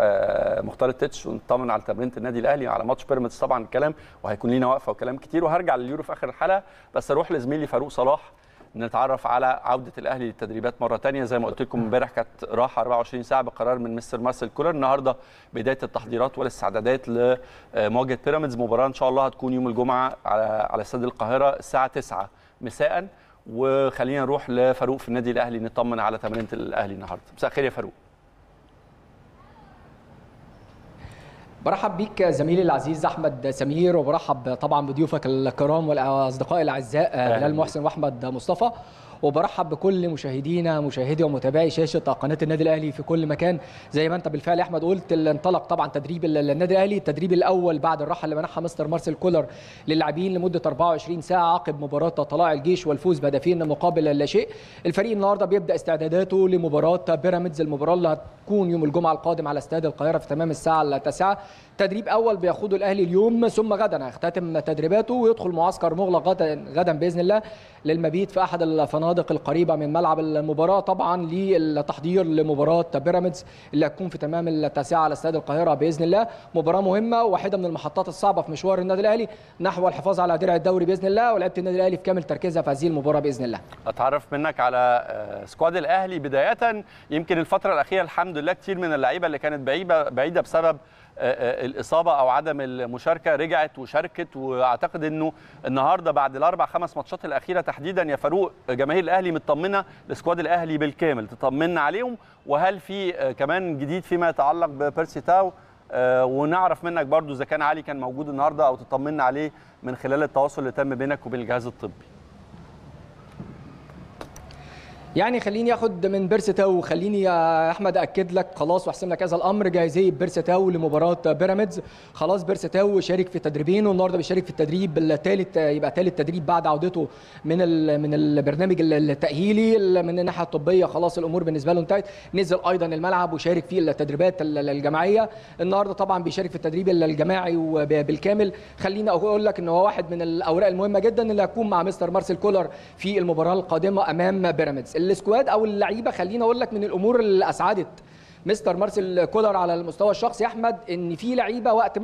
مختار التتش ونطمن على تمرينه النادي الاهلي على ماتش بيراميدز طبعا الكلام، وهيكون لينا وقفه وكلام كتير، وهرجع لليورو في اخر الحلقه. بس اروح لزميلي فاروق صلاح نتعرف على عوده الاهلي للتدريبات مره ثانيه. زي ما قلت لكم امبارح كانت راحه 24 ساعه بقرار من مستر مارسيل كولر. النهارده بدايه التحضيرات والاستعدادات لمواجهه بيراميدز، مباراه ان شاء الله هتكون يوم الجمعه على استاد القاهره الساعه 9 مساء. وخلينا نروح لفاروق في النادي الاهلي نطمن على تمرينه الاهلي النهارده. مساء الخير يا فاروق. برحب بيك زميلي العزيز احمد سمير، وبرحب طبعا بضيوفك الكرام والاصدقاء الاعزاء هلال محسن واحمد مصطفى. وبرحب بكل مشاهدينا مشاهدي ومتابعي شاشه قناه النادي الاهلي في كل مكان. زي ما انت بالفعل يا احمد قلت، اللي انطلق طبعا تدريب النادي الاهلي، التدريب الاول بعد الراحه اللي منحها مستر مارسيل كولر للاعبين لمده 24 ساعه عقب مباراه طلائع الجيش والفوز بهدفين مقابل لا شيء. الفريق النهارده بيبدا استعداداته لمباراه بيراميدز، المباراه اللي هتكون يوم الجمعه القادم على استاد القاهره في تمام الساعه 9. تدريب اول بياخده الاهلي اليوم، ثم غدا هيختتم تدريباته ويدخل معسكر مغلق غدا باذن الله للمبيت في احد الفنادق القريبه من ملعب المباراه، طبعا للتحضير لمباراه بيراميدز اللي هتكون في تمام 9 على استاد القاهره باذن الله. مباراه مهمه وواحده من المحطات الصعبه في مشوار النادي الاهلي نحو الحفاظ على درع الدوري باذن الله، ولعيبه النادي الاهلي في كامل تركيزها في هذه المباراه باذن الله. اتعرف منك على سكواد الاهلي بدايه. يمكن الفتره الاخيره الحمد لله كتير من اللعيبه اللي كانت بعيده بسبب الإصابة أو عدم المشاركة رجعت وشاركت، وأعتقد أنه النهاردة بعد ال4-5 ماتشات الأخيرة تحديدا يا فاروق جماهير الأهلي مطمنة لسكواد الأهلي بالكامل، تطمنا عليهم. وهل في كمان جديد فيما يتعلق ببيرسي تاو؟ ونعرف منك برضو إذا كان علي كان موجود النهاردة أو تطمنا عليه من خلال التواصل اللي تم بينك وبين الجهاز الطبي. يعني خليني اخد من بيرسي تاو، وخليني يا احمد اكد لك خلاص واحسم لك هذا الامر، جاهزيه بيرسي تاو لمباراه بيراميدز. خلاص بيرسي تاو شارك في تدريبين، والنهارده بيشارك في التدريب الثالث، يبقى ثالث تدريب بعد عودته من البرنامج التاهيلي. من الناحيه الطبيه خلاص الامور بالنسبه له انتهت، نزل ايضا الملعب وشارك في التدريبات الجماعيه. النهارده طبعا بيشارك في التدريب الجماعي بالكامل. خليني اقول لك ان هو واحد من الاوراق المهمه جدا اللي هتكون مع مستر مارسيل كولر في المباراه القادمه امام بيراميدز. السكواد او اللعيبه، خليني اقول لك من الامور اللي اسعدت مستر مارسيل كولر على المستوى الشخصي يا احمد، ان في لعيبه وقت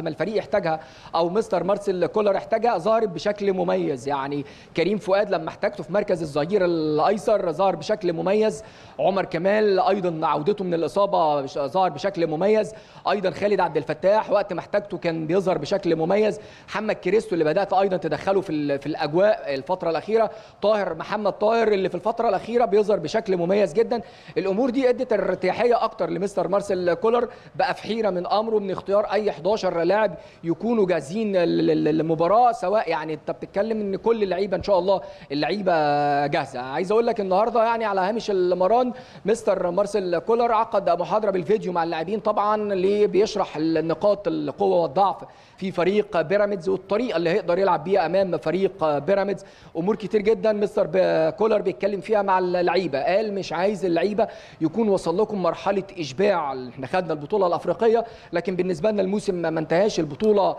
ما الفريق احتاجها او مستر مارسيل كولر احتاجها ظهرت بشكل مميز. يعني كريم فؤاد لما احتاجته في مركز الظهير الايسر ظهر بشكل مميز، عمر كمال ايضا عودته من الاصابه ظهر بشكل مميز، ايضا خالد عبد الفتاح وقت ما احتاجته كان بيظهر بشكل مميز، محمد كريستو اللي بدات ايضا تدخله في الاجواء الفتره الاخيره، محمد طاهر اللي في الفتره الاخيره بيظهر بشكل مميز جدا. الامور دي ادت ارتياحيه اكتر لمستر مارسيل كولر، بقى في حيره من امره من اختيار اي 11 لاعب يكونوا جاهزين للمباراه. سواء يعني انت بتتكلم ان كل اللعيبه ان شاء الله اللعيبه جاهزه. عايز اقول لك النهارده يعني على هامش المران مستر مارسيل كولر عقد محاضره بالفيديو مع اللاعبين، طبعا اللي بيشرح النقاط القوه والضعف في فريق بيراميدز والطريقه اللي هيقدر يلعب بيها امام فريق بيراميدز. امور كتير جدا مستر كولر بيتكلم فيها مع اللعيبه، قال مش عايز اللعيبه يكون وصل لكم مرحله اشباع. احنا خدنا البطوله الافريقيه لكن بالنسبه لنا الموسم ما انتهاش، بطوله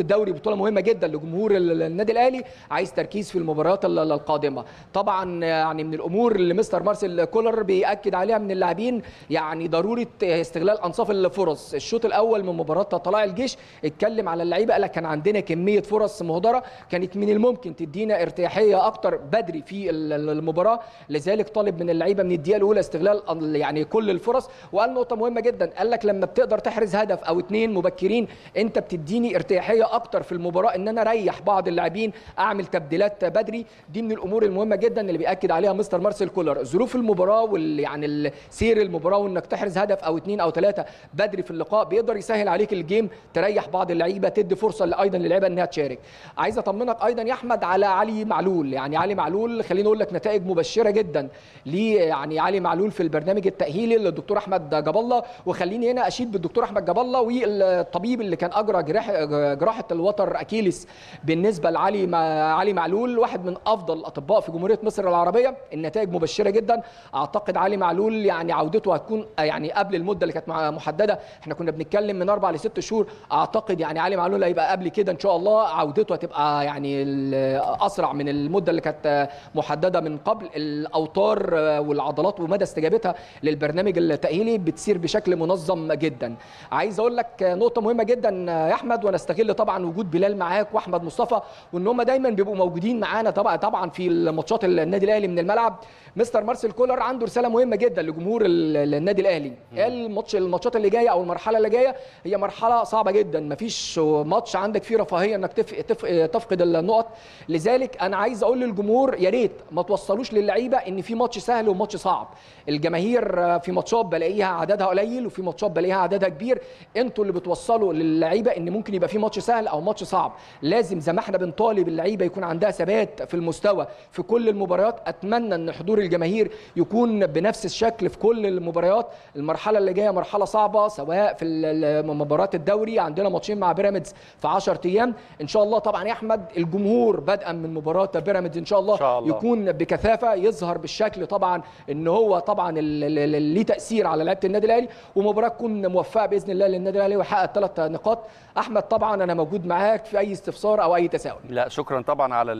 الدوري بطوله مهمه جدا لجمهور النادي الاهلي، عايز تركيز في المباريات القادمه. طبعا يعني من الامور اللي مستر مارسيل كولر بيأكد عليها من اللاعبين يعني ضروره استغلال انصاف الفرص. الشوط الاول من مباراه طلائع الجيش اتكلم على اللعيبه، قال لك كان عندنا كميه فرص مهدره كانت من الممكن تدينا ارتياحيه اكتر بدري في المباراه، لذلك طالب من اللعيبه من الدقيقه الاولى استغلال يعني كل الفرص. وقال نقطه مهمه جدا، قال لك لما بتقدر تحرز هدف او 2 مبكرين انت بتديني ارتياحيه اكتر في المباراه، ان انا اريح بعض اللاعبين اعمل تبديلات بدري. دي من الامور المهمه جدا اللي بياكد عليها مستر مارسيل كولر. ظروف المباراه يعني سير المباراه وانك تحرز هدف او 2 أو 3 بدري في اللقاء بيقدر يسهل عليك الجيم، تريح بعض اللعيبه، تدي فرصه ايضا للعيبه انها تشارك. عايز اطمنك ايضا يا احمد على علي معلول. يعني علي معلول خليني اقول لك نتائج مبشره جدا ليه. يعني علي معلول في البرنامج التأهيلي للدكتور احمد جاب الله، وخليني هنا اشيد بالدكتور احمد جاب الله والطبيب اللي كان اجرى جراحه الوتر اكيليس بالنسبه لعلي معلول، واحد من افضل الاطباء في جمهوريه مصر العربيه. النتائج مبشره جدا، اعتقد علي معلول يعني عودته هتكون يعني قبل المده اللي كانت محدده، احنا كنا بنتكلم من 4 ل6 شهور، اعتقد يعني علي معلول هيبقى قبل كده ان شاء الله، عودته هتبقى يعني اسرع من المده اللي كانت محدده من قبل. الاوتار والعضلات ومدى استجابتها للبرنامج التأهيلي بتسير بشكل منظم جدا. عايز اقول لك نقطه مهمه جدا يا احمد، وانا استغل طبعا وجود بلال معاك واحمد مصطفى وان هم دايما بيبقوا موجودين معانا طبعا في ماتشات النادي الاهلي من الملعب. مستر مارسيل كولر عنده رساله مهمه جدا لجمهور النادي الاهلي، قال الماتشات اللي جايه او المرحله اللي جايه هي مرحله صعبه جدا، مفيش ماتش عندك فيه رفاهيه انك تفقد النقط. لذلك انا عايز اقول للجمهور يا ريت ما توصلوش للعيبه ان في ماتش سهل وماتش صعب. الجماهير كتير، في ماتشات بلاقيها عددها قليل وفي ماتشات بلاقيها عددها كبير. انتوا اللي بتوصلوا للعيبة ان ممكن يبقى في ماتش سهل او ماتش صعب. لازم زي ما احنا بنطالب اللعيبة يكون عندها ثبات في المستوى في كل المباريات. اتمنى ان حضور الجماهير يكون بنفس الشكل في كل المباريات. المرحلة اللي جاية مرحلة صعبة، سواء في مباراة الدوري عندنا ماتشين مع بيراميدز في 10 ايام ان شاء الله. طبعا يا احمد الجمهور بدءا من مباراة بيراميدز ان شاء الله يكون بكثافة، يظهر بالشكل طبعا ان هو طبعا ليه تاثير على لعيبه النادي الاهلي، ومباراه تكون موفقه باذن الله للنادي الاهلي ويحقق 3 نقاط. احمد طبعا انا موجود معاك في اي استفسار او اي تساؤل. لا شكرا طبعا على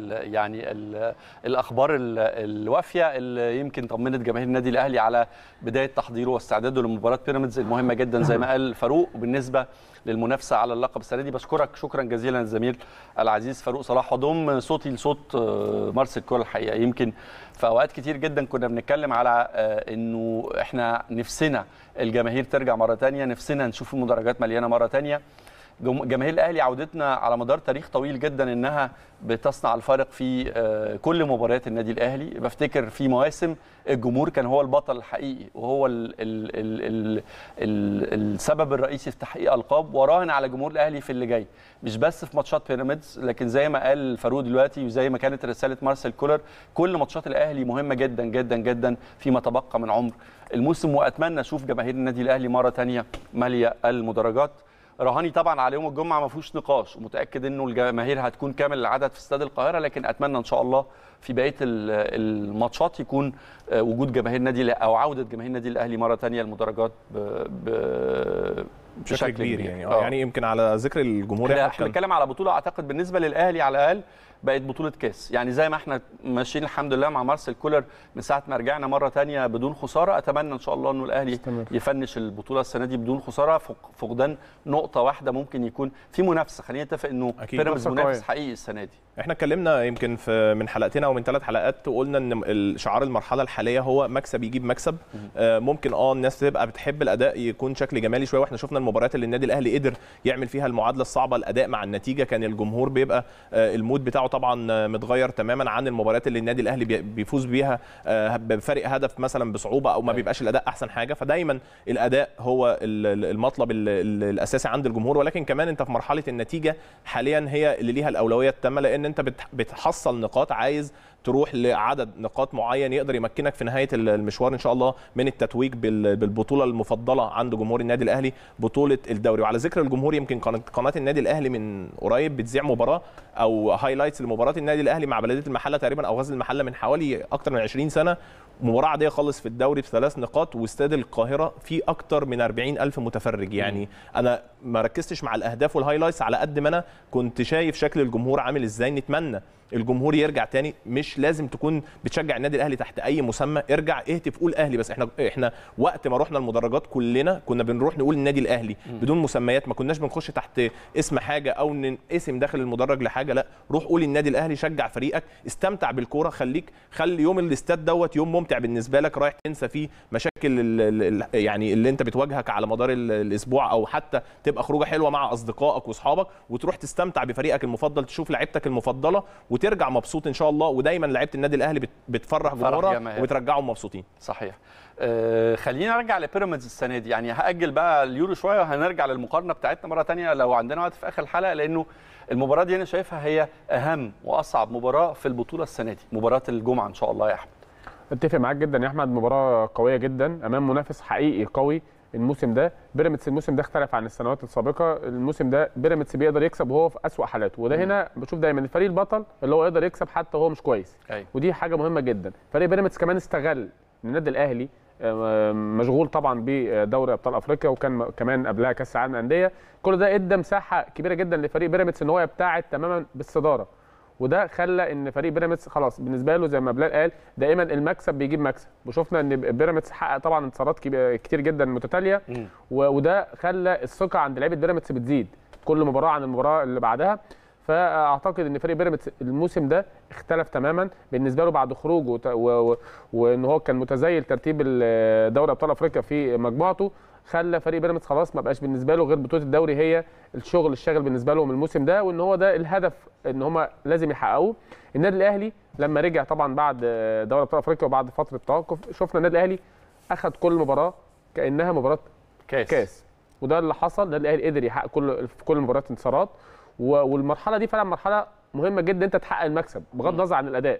الاخبار الوافيه اللي يمكن طمنت جماهير النادي الاهلي على بدايه تحضيره واستعداده لمباراه بيراميدز المهمه جدا زي ما قال فاروق بالنسبه للمنافسه على اللقب السنه دي. بشكرك شكرا جزيلا الزميل العزيز فاروق صلاح. وضم صوتي لصوت مارس الكوره الحقيقه. يمكن في اوقات كتير جدا كنا بنتكلم على انه احنا نفسنا الجماهير ترجع مره ثانيه، نفسنا نشوف المدرجات مليانه مره ثانيه. جماهير الاهلي عودتنا على مدار تاريخ طويل جدا انها بتصنع الفارق في كل مباريات النادي الاهلي. بفتكر في مواسم الجمهور كان هو البطل الحقيقي وهو السبب الرئيسي في تحقيق القاب، وراهن على جمهور الاهلي في اللي جاي، مش بس في ماتشات بيراميدز، لكن زي ما قال فاروق دلوقتي وزي ما كانت رساله مارسيل كولر، كل ماتشات الاهلي مهمه جدا جدا جدا فيما تبقى من عمر الموسم. واتمنى اشوف جماهير النادي الاهلي مره ثانيه ماليه المدرجات. رهاني طبعا على يوم الجمعه ما فيهوش نقاش، ومتاكد انه الجماهير هتكون كامل العدد في استاد القاهره، لكن اتمنى ان شاء الله في بقيه الماتشات يكون وجود جماهير النادي او عوده جماهير النادي الاهلي مره ثانيه المدرجات بشكل كبير يعني. يعني يمكن على ذكر الجمهور احنا بنتكلم على بطوله اعتقد بالنسبه للاهلي على الاقل بقت بطوله كاس، يعني زي ما احنا ماشيين الحمد لله مع مارسيل كولر من ساعه ما رجعنا مره ثانيه بدون خساره. اتمنى ان شاء الله انه الاهلي يفنش البطوله السنه دي بدون خساره. فقدان نقطه واحده ممكن يكون في منافسه، خلينا نتفق انه بيراميدز منافس حقيقي السنه دي. احنا اتكلمنا يمكن في من حلقتين او من 3 حلقات وقلنا ان شعار المرحله الحاليه هو مكسب يجيب مكسب. ممكن الناس تبقى بتحب الاداء يكون شكل جمالي شويه، واحنا شفنا المباريات اللي النادي الاهلي قدر يعمل فيها المعادله الصعبه الاداء مع النتيجه كان الجمهور بيبقى المود بتاعه طبعا متغير تماما عن المباريات اللي النادي الاهلي بيفوز بيها بفرق هدف مثلا بصعوبه او ما بيبقاش الاداء احسن حاجه. فدايما الاداء هو المطلب الاساسي عند الجمهور، ولكن كمان انت في مرحله النتيجه حاليا هي اللي ليها الاولويه التامه، لان انت بتحصل نقاط، عايز تروح لعدد نقاط معين يقدر يمكنك في نهايه المشوار ان شاء الله من التتويج بالبطوله المفضله عند جمهور النادي الاهلي بطوله الدوري. وعلى ذكر الجمهور يمكن قناه النادي الاهلي من قريب بتذيع مباراه او هايلايتس لمباراه النادي الاهلي مع بلديه المحله تقريبا او غزل المحله من حوالي اكتر من 20 سنه، مباراه عاديه خالص في الدوري ب3 نقاط، واستاد القاهره فيه اكتر من 40,000 متفرج. يعني انا ما ركزتش مع الاهداف والهايلايتس على قد ما انا كنت شايف شكل الجمهور عامل ازاي. نتمنى الجمهور يرجع تاني، مش لازم تكون بتشجع النادي الاهلي تحت اي مسمى، ارجع اهتف قول اهلي بس. احنا وقت ما رحنا المدرجات كلنا كنا بنروح نقول النادي الاهلي بدون مسميات، ما كناش بنخش تحت اسم حاجه او ننقسم داخل المدرج لحاجه، لا روح قول النادي الاهلي، شجع فريقك، استمتع بالكوره، خلي يوم الاستاد دوت يوم ممتع بالنسبه لك، رايح تنسى فيه مشاكل يعني اللي انت بتواجهك على مدار الاسبوع، او حتى تبقى خروجه حلوه مع اصدقائك واصحابك وتروح تستمتع بفريقك المفضل، تشوف لعيبتك المفضله وترجع مبسوط ان شاء الله. ودايما لعيبه النادي الاهلي بتفرح جمهورها وبترجعهم مبسوطين. صحيح. خلينا نرجع لبيراميدز السنه دي، يعني هاجل بقى اليورو شويه وهنرجع للمقارنه بتاعتنا مره ثانيه لو عندنا وقت في اخر الحلقه، لانه المباراه دي انا شايفها هي اهم واصعب مباراه في البطوله السنه دي، مباراه الجمعه ان شاء الله يا احمد. اتفق معاك جدا يا احمد، مباراه قويه جدا امام منافس حقيقي قوي الموسم ده. بيراميدز الموسم ده اختلف عن السنوات السابقه، الموسم ده بيراميدز بيقدر يكسب وهو في اسوأ حالاته، وده هنا بشوف دايما الفريق البطل اللي هو يقدر يكسب حتى وهو مش كويس. ودي حاجه مهمه جدا. فريق بيراميدز كمان استغل ان النادي الاهلي مشغول طبعا بدوري ابطال افريقيا، وكان كمان قبلها كاس العالم للانديه، كل ده ادى مساحه كبيره جدا لفريق بيراميدز ان هو يبتعد تماما بالصداره، وده خلى ان فريق بيراميدز خلاص بالنسبه له زي ما بلال قال دائما المكسب بيجيب مكسب، وشفنا ان بيراميدز حقق طبعا انتصارات كتير جدا متتاليه، وده خلى الثقه عند لعيبه بيراميدز بتزيد كل مباراه عن المباراه اللي بعدها. فاعتقد ان فريق بيراميدز الموسم ده اختلف تماما بالنسبه له بعد خروجه وان هو كان متزيل ترتيب دوري ابطال افريقيا في مجموعته، خلى فريق بيراميدز خلاص ما بقاش بالنسبه له غير بطوله الدوري هي الشغل الشاغل بالنسبه لهم الموسم ده، وان هو ده الهدف ان هم لازم يحققوه. النادي الاهلي لما رجع طبعا بعد دوري ابطال افريقيا وبعد فتره توقف، شفنا النادي الاهلي اخذ كل مباراه كانها مباراه كاس. وده اللي حصل، ده الاهلي قدر يحقق في كل مباريات انتصارات، والمرحله دي فعلا مرحله مهمه جدا، انت تحقق المكسب بغض النظر عن الاداء.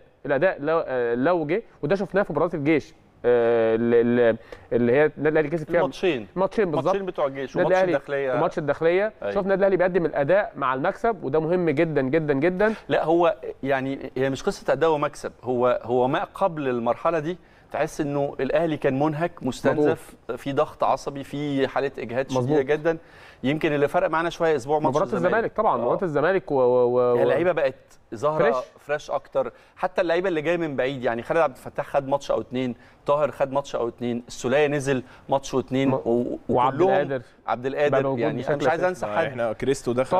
لو جه، وده شفناه في مباراه الجيش اللي هي النادي الاهلي كسب فيها ماتشين بالظبط، ماتشين بتوع الجيش وماتش الداخليه. شفنا النادي الاهلي بيقدم الاداء مع المكسب، وده مهم جدا جدا جدا. لا هو يعني هي مش قصه اداء ومكسب، هو ما قبل المرحله دي تحس انه الاهلي كان منهك، مستنزف، في ضغط عصبي، في حاله اجهاد شديده جدا. يمكن اللي فرق معانا شويه اسبوع مباراه الزمالك، طبعا مباراه الزمالك اللعيبه بقت ظاهره فريش اكتر، حتى اللعيبه اللي جايه من بعيد. يعني خالد عبد الفتاح خد ماتش او اتنين، طاهر خد ماتش او اتنين، السوليه نزل ماتش واتنين، وعبد القادر يعني انا مش عايز انسى حد. احنا كريستو دخل،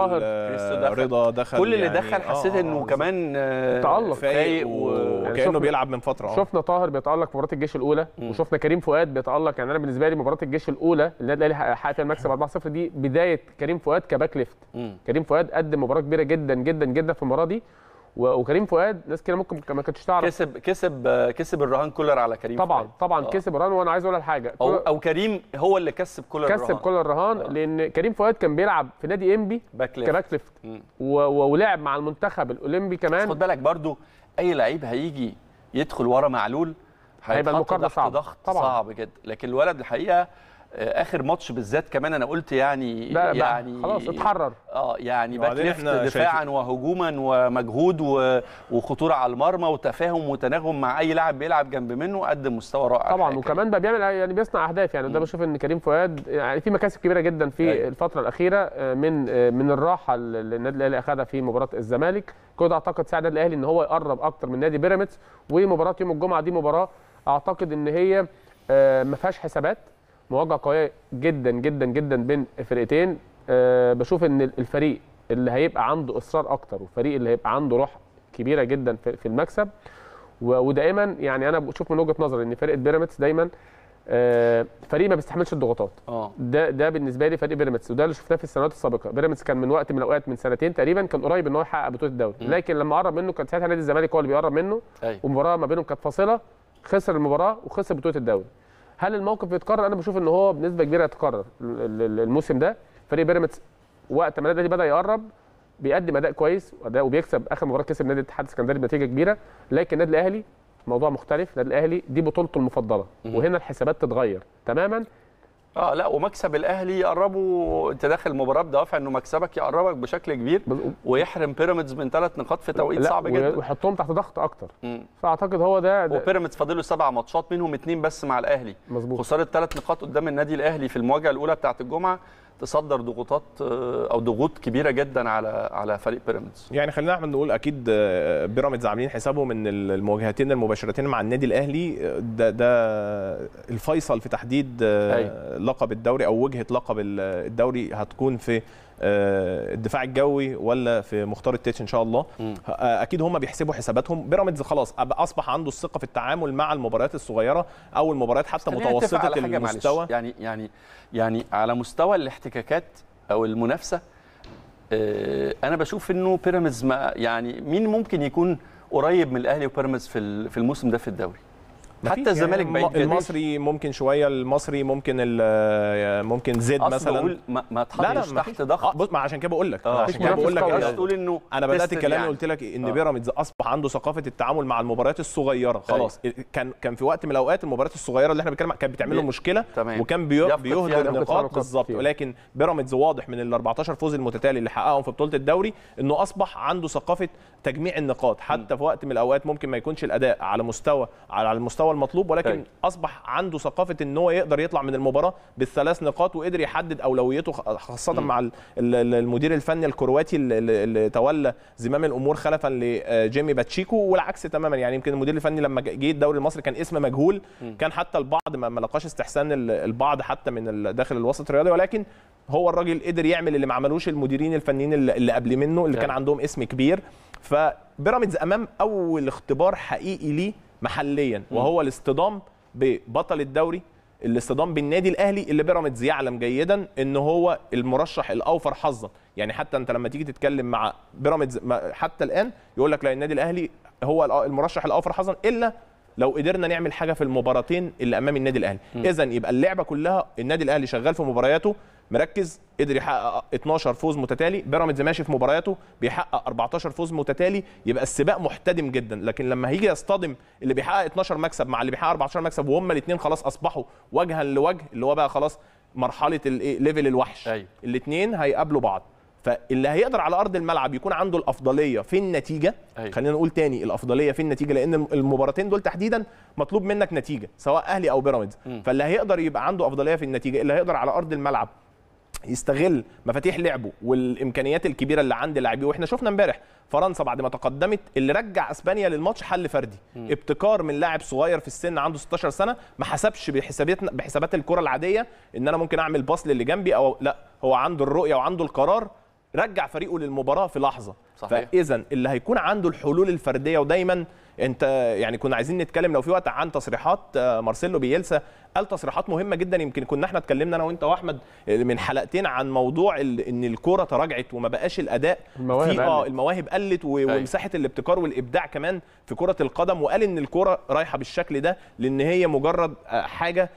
رضا دخل، كل اللي يعني دخل حسيت انه كمان تألق فايق وكانه بيلعب من فتره. شفنا طاهر بيتألق في مباراه الجيش الاولى، وشفنا كريم فؤاد بيتألق. يعني انا بالنسبه لي مباراه الجيش الاولى اللي النادي الاهلي حقق فيها المكسب 4-0 دي بدايه كريم فؤاد كباك ليفت. كريم فؤاد قدم مباراه كبيره جدا جدا جدا في المباراه دي، وكريم فؤاد ناس كده ممكن ما كانتش تعرف. كسب الرهان كولر على كريم فؤاد. طبعا كسب الرهان. وانا عايز اقول لك حاجه، او كريم هو اللي كسب كولر الرهان. لان كريم فؤاد كان بيلعب في نادي انبي كباك ليفت، ولعب مع المنتخب الاولمبي كمان. خد بالك برضو اي لعيب هيجي يدخل ورا معلول هيبقى المقارنه ضغط صعب جدا، لكن الولد الحقيقه اخر ماتش بالذات كمان انا قلت يعني خلاص اتحرر. يعني باك ليفت دفاعا وهجوما ومجهود وخطوره على المرمى وتفاهم وتناغم مع اي لاعب بيلعب جنب منه، قدم مستوى رائع طبعا. وكمان بقى بيعمل يعني بيصنع اهداف. يعني ده بشوف ان كريم فؤاد يعني في مكاسب كبيره جدا في الفتره الاخيره من الراحه اللي النادي الاهلي اخذها في مباراه الزمالك. كده اعتقد ساعد النادي الاهلي ان هو يقرب اكتر من نادي بيراميدز. ومباراه يوم الجمعه دي مباراه اعتقد ان هي ما فيهاش حسابات، مواجهه قويه جدا جدا جدا بين فرقتين. بشوف ان الفريق اللي هيبقى عنده اصرار اكتر، والفريق اللي هيبقى عنده روح كبيره جدا في المكسب. ودائما يعني انا بشوف من وجهه نظري ان فرقه بيراميدز دايما فريق ما بيستحملش الضغوطات. ده بالنسبه لي فريق بيراميدز، وده اللي شفناه في السنوات السابقه. بيراميدز كان من وقت من الاوقات من سنتين تقريبا كان قريب ان هو يحقق بطوله الدوري، لكن لما قرب منه كان ساعتها نادي الزمالك هو اللي بيقرب منه، والمباراه ما بينهم كانت فاصله، خسر المباراه وخسر بطوله الدوري. هل الموقف بيتكرر؟ انا بشوف ان هو بنسبه كبيره يتكرر الموسم ده. فريق بيراميدز وقت ما النادي بدا يقرب بيقدم اداء كويس وبيكسب. اخر مباراه كسب نادي الاتحاد الاسكندري بنتيجه كبيره، لكن النادي الاهلي موضوع مختلف. النادي الاهلي دي بطولته المفضله، وهنا الحسابات تتغير تماما. لا، ومكسب الاهلي يقربه. انت داخل مباراه بدافع انه مكسبك يقربك بشكل كبير، ويحرم بيراميدز من 3 نقاط في توقيت صعب جدا، ويحطهم تحت ضغط اكتر. فاعتقد هو ده وبيراميدز فاضله 7 ماتشات منهم 2 بس مع الاهلي. خساره 3 نقاط قدام النادي الاهلي في المواجهه الاولى بتاعه الجمعه تصدر ضغوط كبيره جدا على فريق بيراميدز. يعني خلينا احنا نقول اكيد بيراميدز عاملين حسابهم ان المواجهتين المباشرتين مع النادي الاهلي ده الفيصل في تحديد لقب الدوري او وجهه لقب الدوري، هتكون في الدفاع الجوي ولا في مختار التتش ان شاء الله. اكيد هم بيحسبوا حساباتهم. بيراميدز خلاص اصبح عنده الثقه في التعامل مع المباريات الصغيره او المباريات حتى متوسطه المستوى. يعني على مستوى الاحتكاكات او المنافسه، انا بشوف انه بيراميدز يعني مين ممكن يكون قريب من الاهلي وبيراميدز في الموسم ده في الدوري؟ حتى الزمالك بعيد. المصري ممكن شويه، المصري ممكن زد مثلا. ما تحطش تحت ضغط. ما عشان كده بقول لك، انا بدات كلامي يعني. قلت لك ان بيراميدز اصبح عنده ثقافه التعامل مع المباريات الصغيره خلاص. كان في وقت من الاوقات المباريات الصغيره اللي احنا بنتكلم كانت بتعمل له مشكله، وكان بيهدر نقاط بالظبط. ولكن بيراميدز واضح من ال 14 فوز المتتالي اللي حققهم في بطوله الدوري انه اصبح عنده ثقافه تجميع النقاط. حتى في وقت من الاوقات ممكن ما يكونش الاداء على المستوى المطلوب، ولكن اصبح عنده ثقافه ان هو يقدر يطلع من المباراه ب3 نقاط، وقدر يحدد اولويته خاصه مع المدير الفني الكرواتي اللي تولى زمام الامور خلفا لجيمي باتشيكو، والعكس تماما. يعني يمكن المدير الفني لما جه الدوري المصري كان اسم مجهول، كان حتى البعض ما لقاش استحسان البعض حتى من داخل الوسط الرياضي، ولكن هو الراجل قدر يعمل اللي ما عملوش المديرين الفنيين اللي قبل منه اللي كان عندهم اسم كبير. فبيراميدز امام اول اختبار حقيقي ليه محليا، وهو الاصطدام ببطل الدوري، الاصطدام بالنادي الاهلي اللي بيراميدز يعلم جيدا ان هو المرشح الاوفر حظا. يعني حتى انت لما تيجي تتكلم مع بيراميدز حتى الان يقول لك لا، النادي الاهلي هو المرشح الاوفر حظا الا لو قدرنا نعمل حاجه في المباراتين اللي امام النادي الاهلي، اذا يبقى اللعبه كلها النادي الاهلي شغال في مبارياته مركز، قدر يحقق 12 فوز متتالي، بيراميدز ماشي في مبارياته بيحقق 14 فوز متتالي، يبقى السباق محتدم جدا. لكن لما هيجي يصطدم اللي بيحقق 12 مكسب مع اللي بيحقق 14 مكسب وهم الاثنين خلاص اصبحوا وجها لوجه، اللي هو بقى خلاص مرحله ليفل الوحش. أيوة. الاثنين هيقابلوا بعض، فاللي هيقدر على ارض الملعب يكون عنده الافضليه في النتيجه. أيوة. خلينا نقول تاني الافضليه في النتيجه، لان المباراتين دول تحديدا مطلوب منك نتيجه سواء اهلي او بيراميدز، فاللي هيقدر يبقى عنده افضليه في النتيجه، اللي هيقدر على ارض الملعب يستغل مفاتيح لعبه والامكانيات الكبيره اللي عند لاعبيه. واحنا شفنا امبارح فرنسا بعد ما تقدمت اللي رجع اسبانيا للماتش حل فردي، ابتكار من لاعب صغير في السن عنده 16 سنه، ما حسبش بحسابات الكره العاديه ان انا ممكن اعمل باص للي جنبي او لا، هو عنده الرؤيه وعنده القرار، رجع فريقه للمباراه في لحظه. فاذا اللي هيكون عنده الحلول الفرديه، ودايما انت يعني كنا عايزين نتكلم لو في وقت عن تصريحات مارسيلو بييلسا، قال تصريحات مهمه جدا، يمكن كنا احنا اتكلمنا انا وانت واحمد من حلقتين عن موضوع ان الكوره تراجعت وما بقاش الاداء، المواهب قلت ومساحه الابتكار والابداع كمان في كره القدم، وقال ان الكوره رايحه بالشكل ده لان هي مجرد حاجه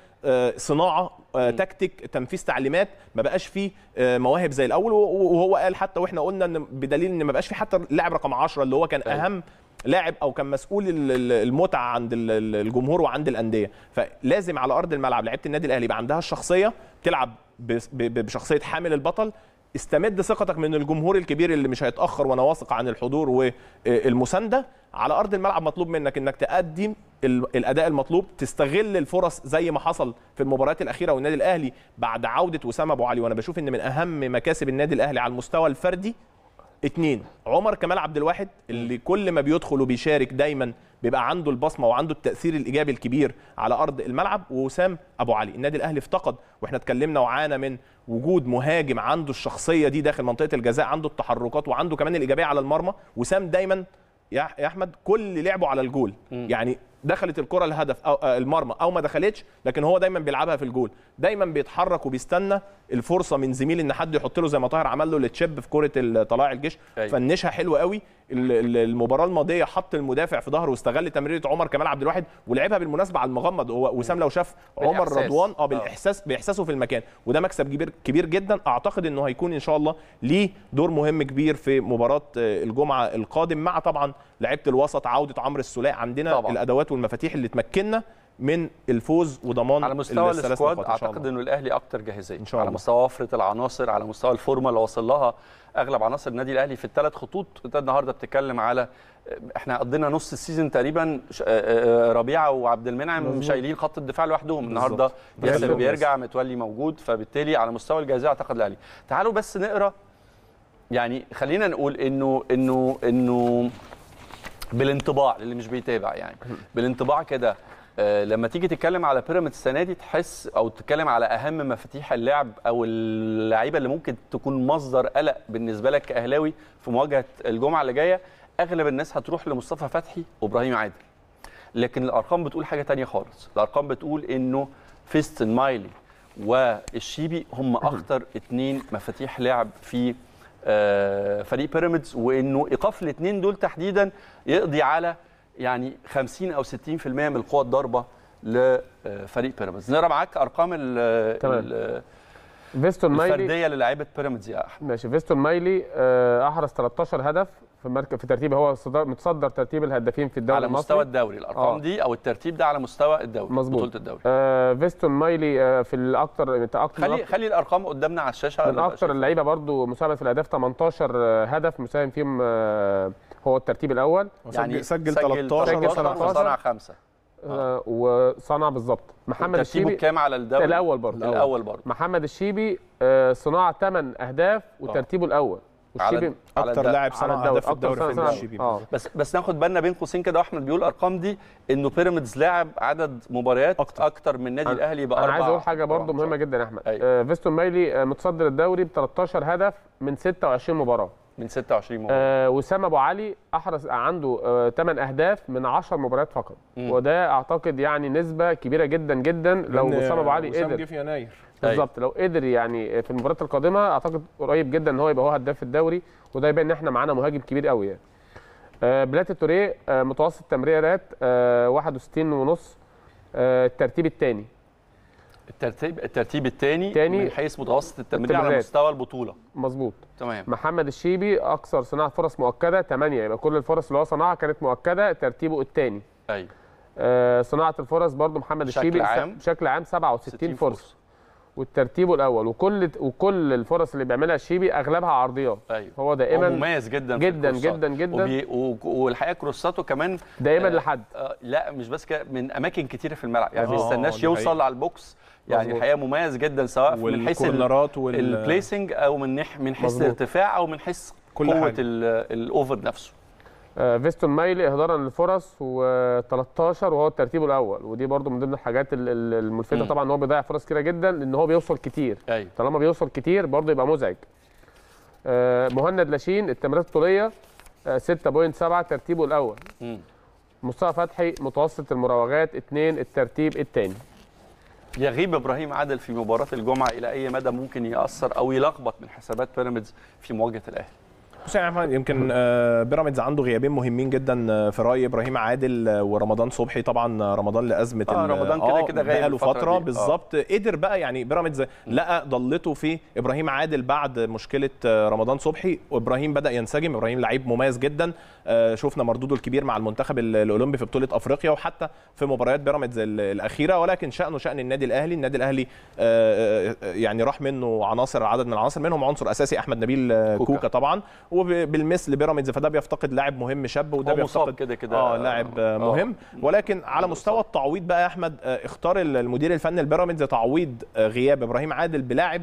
صناعه، تكتيك، تنفيذ تعليمات، ما بقاش فيه مواهب زي الاول. وهو قال حتى واحنا قلنا ان بدليل ان ما بقاش فيه حتى اللاعب رقم 10 اللي هو كان اهم لاعب او كان مسؤول المتعه عند الجمهور وعند الانديه. فلازم على ارض الملعب لعيبه النادي الاهلي يبقى عندها الشخصيه، تلعب بشخصيه حامل البطل، استمد ثقتك من الجمهور الكبير اللي مش هيتاخر وانا واثق عن الحضور والمسانده. على ارض الملعب مطلوب منك انك تقدم الاداء المطلوب، تستغل الفرص زي ما حصل في المباريات الاخيره، والنادي الاهلي بعد عوده وسام ابو علي، وانا بشوف ان من اهم مكاسب النادي الاهلي على المستوى الفردي اتنين، عمر كمال عبد الواحد اللي كل ما بيدخل وبيشارك دايما بيبقى عنده البصمه وعنده التاثير الايجابي الكبير على ارض الملعب، ووسام ابو علي. النادي الاهلي افتقد، واحنا اتكلمنا وعانا من وجود مهاجم عنده الشخصيه دي داخل منطقه الجزاء، عنده التحركات وعنده كمان الايجابيه على المرمى. وسام دايما يا احمد كل لعبه على الجول، يعني دخلت الكره الهدف او المرمى او ما دخلتش، لكن هو دايما بيلعبها في الجول، دايما بيتحرك وبيستنى الفرصه من زميل ان حد يحط له زي ما طاهر عمل له التشيب في كره طلائع الجيش. أيوة. فنشها حلو قوي. المباراه الماضيه حط المدافع في ظهره واستغل تمريره عمر كمال عبد الواحد ولعبها بالمناسبه على المغمض، هو وسام لو شاف عمر رضوان بالاحساس باحساسه في المكان، وده مكسب كبير جدا. اعتقد انه هيكون ان شاء الله ليه دور مهم كبير في مباراه الجمعه القادم، مع طبعا لعيبه الوسط عوده عمرو السوليه، عندنا طبعا الادوات والمفاتيح اللي تمكننا من الفوز وضمان على مستوى السكواد. اعتقد انه الاهلي اكتر جاهزيه على مستوى وفره العناصر، على مستوى الفورمه اللي وصل لها اغلب عناصر النادي الاهلي في الثلاث خطوط. انت النهارده بتتكلم على احنا قضينا نص السيزون تقريبا ربيعه وعبد المنعم شايلين خط الدفاع لوحدهم، النهارده ياسر بيرجع، متولي موجود، فبالتالي على مستوى الجاهزيه اعتقد الاهلي. تعالوا بس نقرا، يعني خلينا نقول انه بالانطباع اللي مش بيتابع، يعني بالانطباع كده لما تيجي تتكلم على بيراميدز السنه دي تحس او تتكلم على اهم مفاتيح اللعب او اللعيبه اللي ممكن تكون مصدر قلق بالنسبه لك كاهلاوي في مواجهه الجمعه اللي جايه، اغلب الناس هتروح لمصطفى فتحي وابراهيم عادل، لكن الارقام بتقول حاجه ثانيه خالص. الارقام بتقول انه فيستن مايلي والشيبي هم اخطر اثنين مفاتيح لعب في فريق بيراميدز، وانه ايقاف الاثنين دول تحديدا يقضي على يعني 50 او 60% من القوى الضاربه لفريق بيراميدز. نقرا معاك ارقام الفرديه للاعيبه بيراميدز يا احمد. ماشي. فيستون مايلي احرز 13 هدف في مركز في ترتيب، هو متصدر ترتيب الهدافين في الدوري على المصري على مستوى الدوري. الارقام دي او الترتيب ده على مستوى الدوري، بطوله الدوري. فيستون مايلي في الاكثر تاقلما. خلي الارقام قدامنا على الشاشه. من اكثر اللعيبه برضو مساهمه في الاهداف، 18 هدف مساهم فيهم، هو الترتيب الاول، يعني سجل 13 وصنع 5 وصنع بالظبط. محمد الشيبي ترتيبه كام على الدوري؟ الاول برضه. محمد الشيبي صناع 8 اهداف وترتيبه الاول، والشيبي اكتر لاعب صنع اهداف في الدوري في الشيبي. بس ناخد بالنا بين قوسين كده، احمد بيقول الارقام دي انه بيراميدز لاعب عدد مباريات اكتر من النادي الاهلي باربعه. انا عايز اقول حاجه برضه مهمه جدا يا احمد. فيستون مايلي متصدر الدوري ب 13 هدف من 26 مباراه. وسام ابو علي احرز عنده 8 اهداف من 10 مباريات فقط، وده اعتقد يعني نسبه كبيره جدا جدا. لو وسام ابو علي قدر في يناير بالظبط، لو قدر يعني في المباريات القادمه اعتقد قريب جدا ان هو يبقى هو هداف الدوري، وده يبين ان احنا معانا مهاجم كبير قوي يعني. بلات التوريه متوسط تمريرات 61.5. الترتيب الثاني. الترتيب الثاني من حيث متوسط التمرير على مستوى البطوله. مظبوط تمام. محمد الشيبي اكثر صناعه فرص مؤكده 8، يبقى كل الفرص اللي هو صنعها كانت مؤكده، ترتيبه الثاني. ايوه. صناعه الفرص برضو محمد الشيبي بشكل عام 67 فرصه، والترتيبه الاول، وكل الفرص اللي بيعملها الشيبي اغلبها عرضيات. ايوه هو دائما مميز جدا جدا جدا جدا، والحقيقه كروساته كمان دائما لحد لا مش بس من اماكن كتيره في الملعب، يعني ما بيستناش يوصل على البوكس، يعني الحقيقه مميز جدا سواء من حيث البليسنج او من حيث الارتفاع او من حيث قوه الاوفر نفسه. فيستون مايلي اهدارا للفرص و13 وهو الترتيب الاول، ودي برده من ضمن الحاجات الملفته طبعا ان هو بيضيع فرص كتيره جدا لان هو بيوصل كتير. أيوة. طالما بيوصل كتير برده يبقى مزعج. مهند لاشين التمريرات الطوليه 6.7 ترتيبه الاول. مصطفى فتحي متوسط المراوغات 2 الترتيب الثاني. يغيب ابراهيم عادل في مباراه الجمعه الى اي مدى ممكن ياثر او يلخبط من حسابات بيراميدز في مواجهه الاهلي؟ بص يا محمد، يمكن بيراميدز عنده غيابين مهمين جدا في رايي، ابراهيم عادل ورمضان صبحي. طبعا رمضان لازمه رمضان كده غايب بقاله فتره بالظبط. قدر بقى يعني بيراميدز لقى ضلته في ابراهيم عادل بعد مشكله رمضان صبحي، وابراهيم بدا ينسجم. ابراهيم لعيب مميز جدا، شفنا مردوده الكبير مع المنتخب الاولمبي في بطوله افريقيا وحتى في مباريات بيراميدز الاخيره، ولكن شانه شان النادي الاهلي. النادي الاهلي يعني راح منه عدد من العناصر، منهم عنصر اساسي احمد نبيل كوكا طبعا، وبالمثل بيراميدز، فده بيفتقد لاعب مهم شاب، وده بيفتقد كده لاعب مهم. ولكن على مستوى التعويض بقى يا احمد، اختار المدير الفني لبيراميدز تعويض غياب ابراهيم عادل بلاعب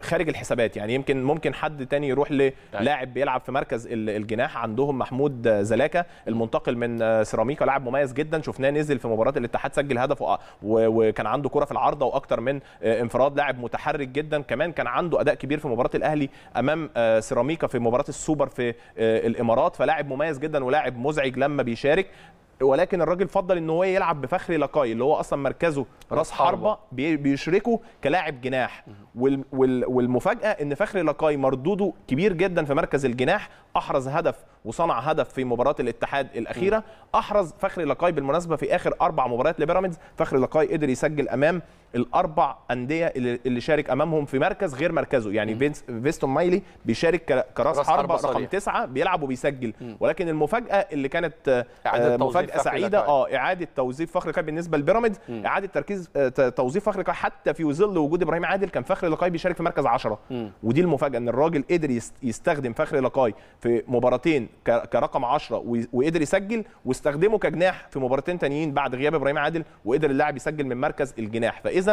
خارج الحسابات، يعني ممكن حد تاني يروح للاعب بيلعب في مركز الجناح. عندهم محمود زلاكه المنتقل من سيراميكا، لاعب مميز جدا شفناه نزل في مباراه الاتحاد، سجل هدف وكان عنده كره في العارضه واكتر من انفراد، لاعب متحرك جدا. كمان كان عنده اداء كبير في مباراه الاهلي امام سيراميكا في مباراه السوبر في الامارات، فلاعب مميز جدا ولاعب مزعج لما بيشارك. ولكن الراجل فضل ان هو يلعب بفخري لقاي اللي هو اصلا مركزه راس حربه، بيشركه كلاعب جناح. والمفاجاه ان فخري لقاي مردوده كبير جدا في مركز الجناح، احرز هدف وصنع هدف في مباراه الاتحاد الاخيره. احرز فخري لقاي بالمناسبه في اخر 4 مباريات لبيراميدز، فخري لقاي قدر يسجل امام ال4 انديه اللي شارك امامهم في مركز غير مركزه، يعني فيستون مايلي بيشارك كراس حربه رقم 9 بيلعب وبيسجل. ولكن المفاجاه اللي كانت مفاجاه سعيده اعاده توظيف فخري لقاي بالنسبه لبيراميدز، اعاده تركيز توظيف فخري لقاي حتى في ظل وجود ابراهيم عادل. كان فخري لقاي بيشارك في مركز 10، ودي المفاجاه ان الراجل قدر يستخدم فخري لقاي في مباراتين كرقم 10 وقدر يسجل، واستخدمه كجناح في مباراتين تانيين بعد غياب ابراهيم عادل، وقدر اللاعب يسجل من مركز الجناح. فاذا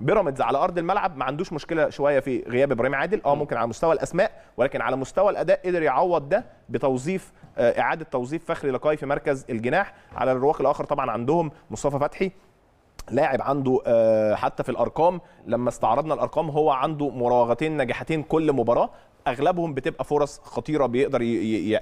بيراميدز على ارض الملعب ما عندوش مشكله شويه في غياب ابراهيم عادل، ممكن على مستوى الاسماء، ولكن على مستوى الاداء قدر يعوض ده بتوظيف اعاده توظيف فخري لقاي في مركز الجناح. على الرواق الاخر طبعا عندهم مصطفى فتحي، لاعب عنده حتى في الارقام لما استعرضنا الارقام هو عنده مراوغتين نجاحتين كل مباراه، اغلبهم بتبقى فرص خطيره، بيقدر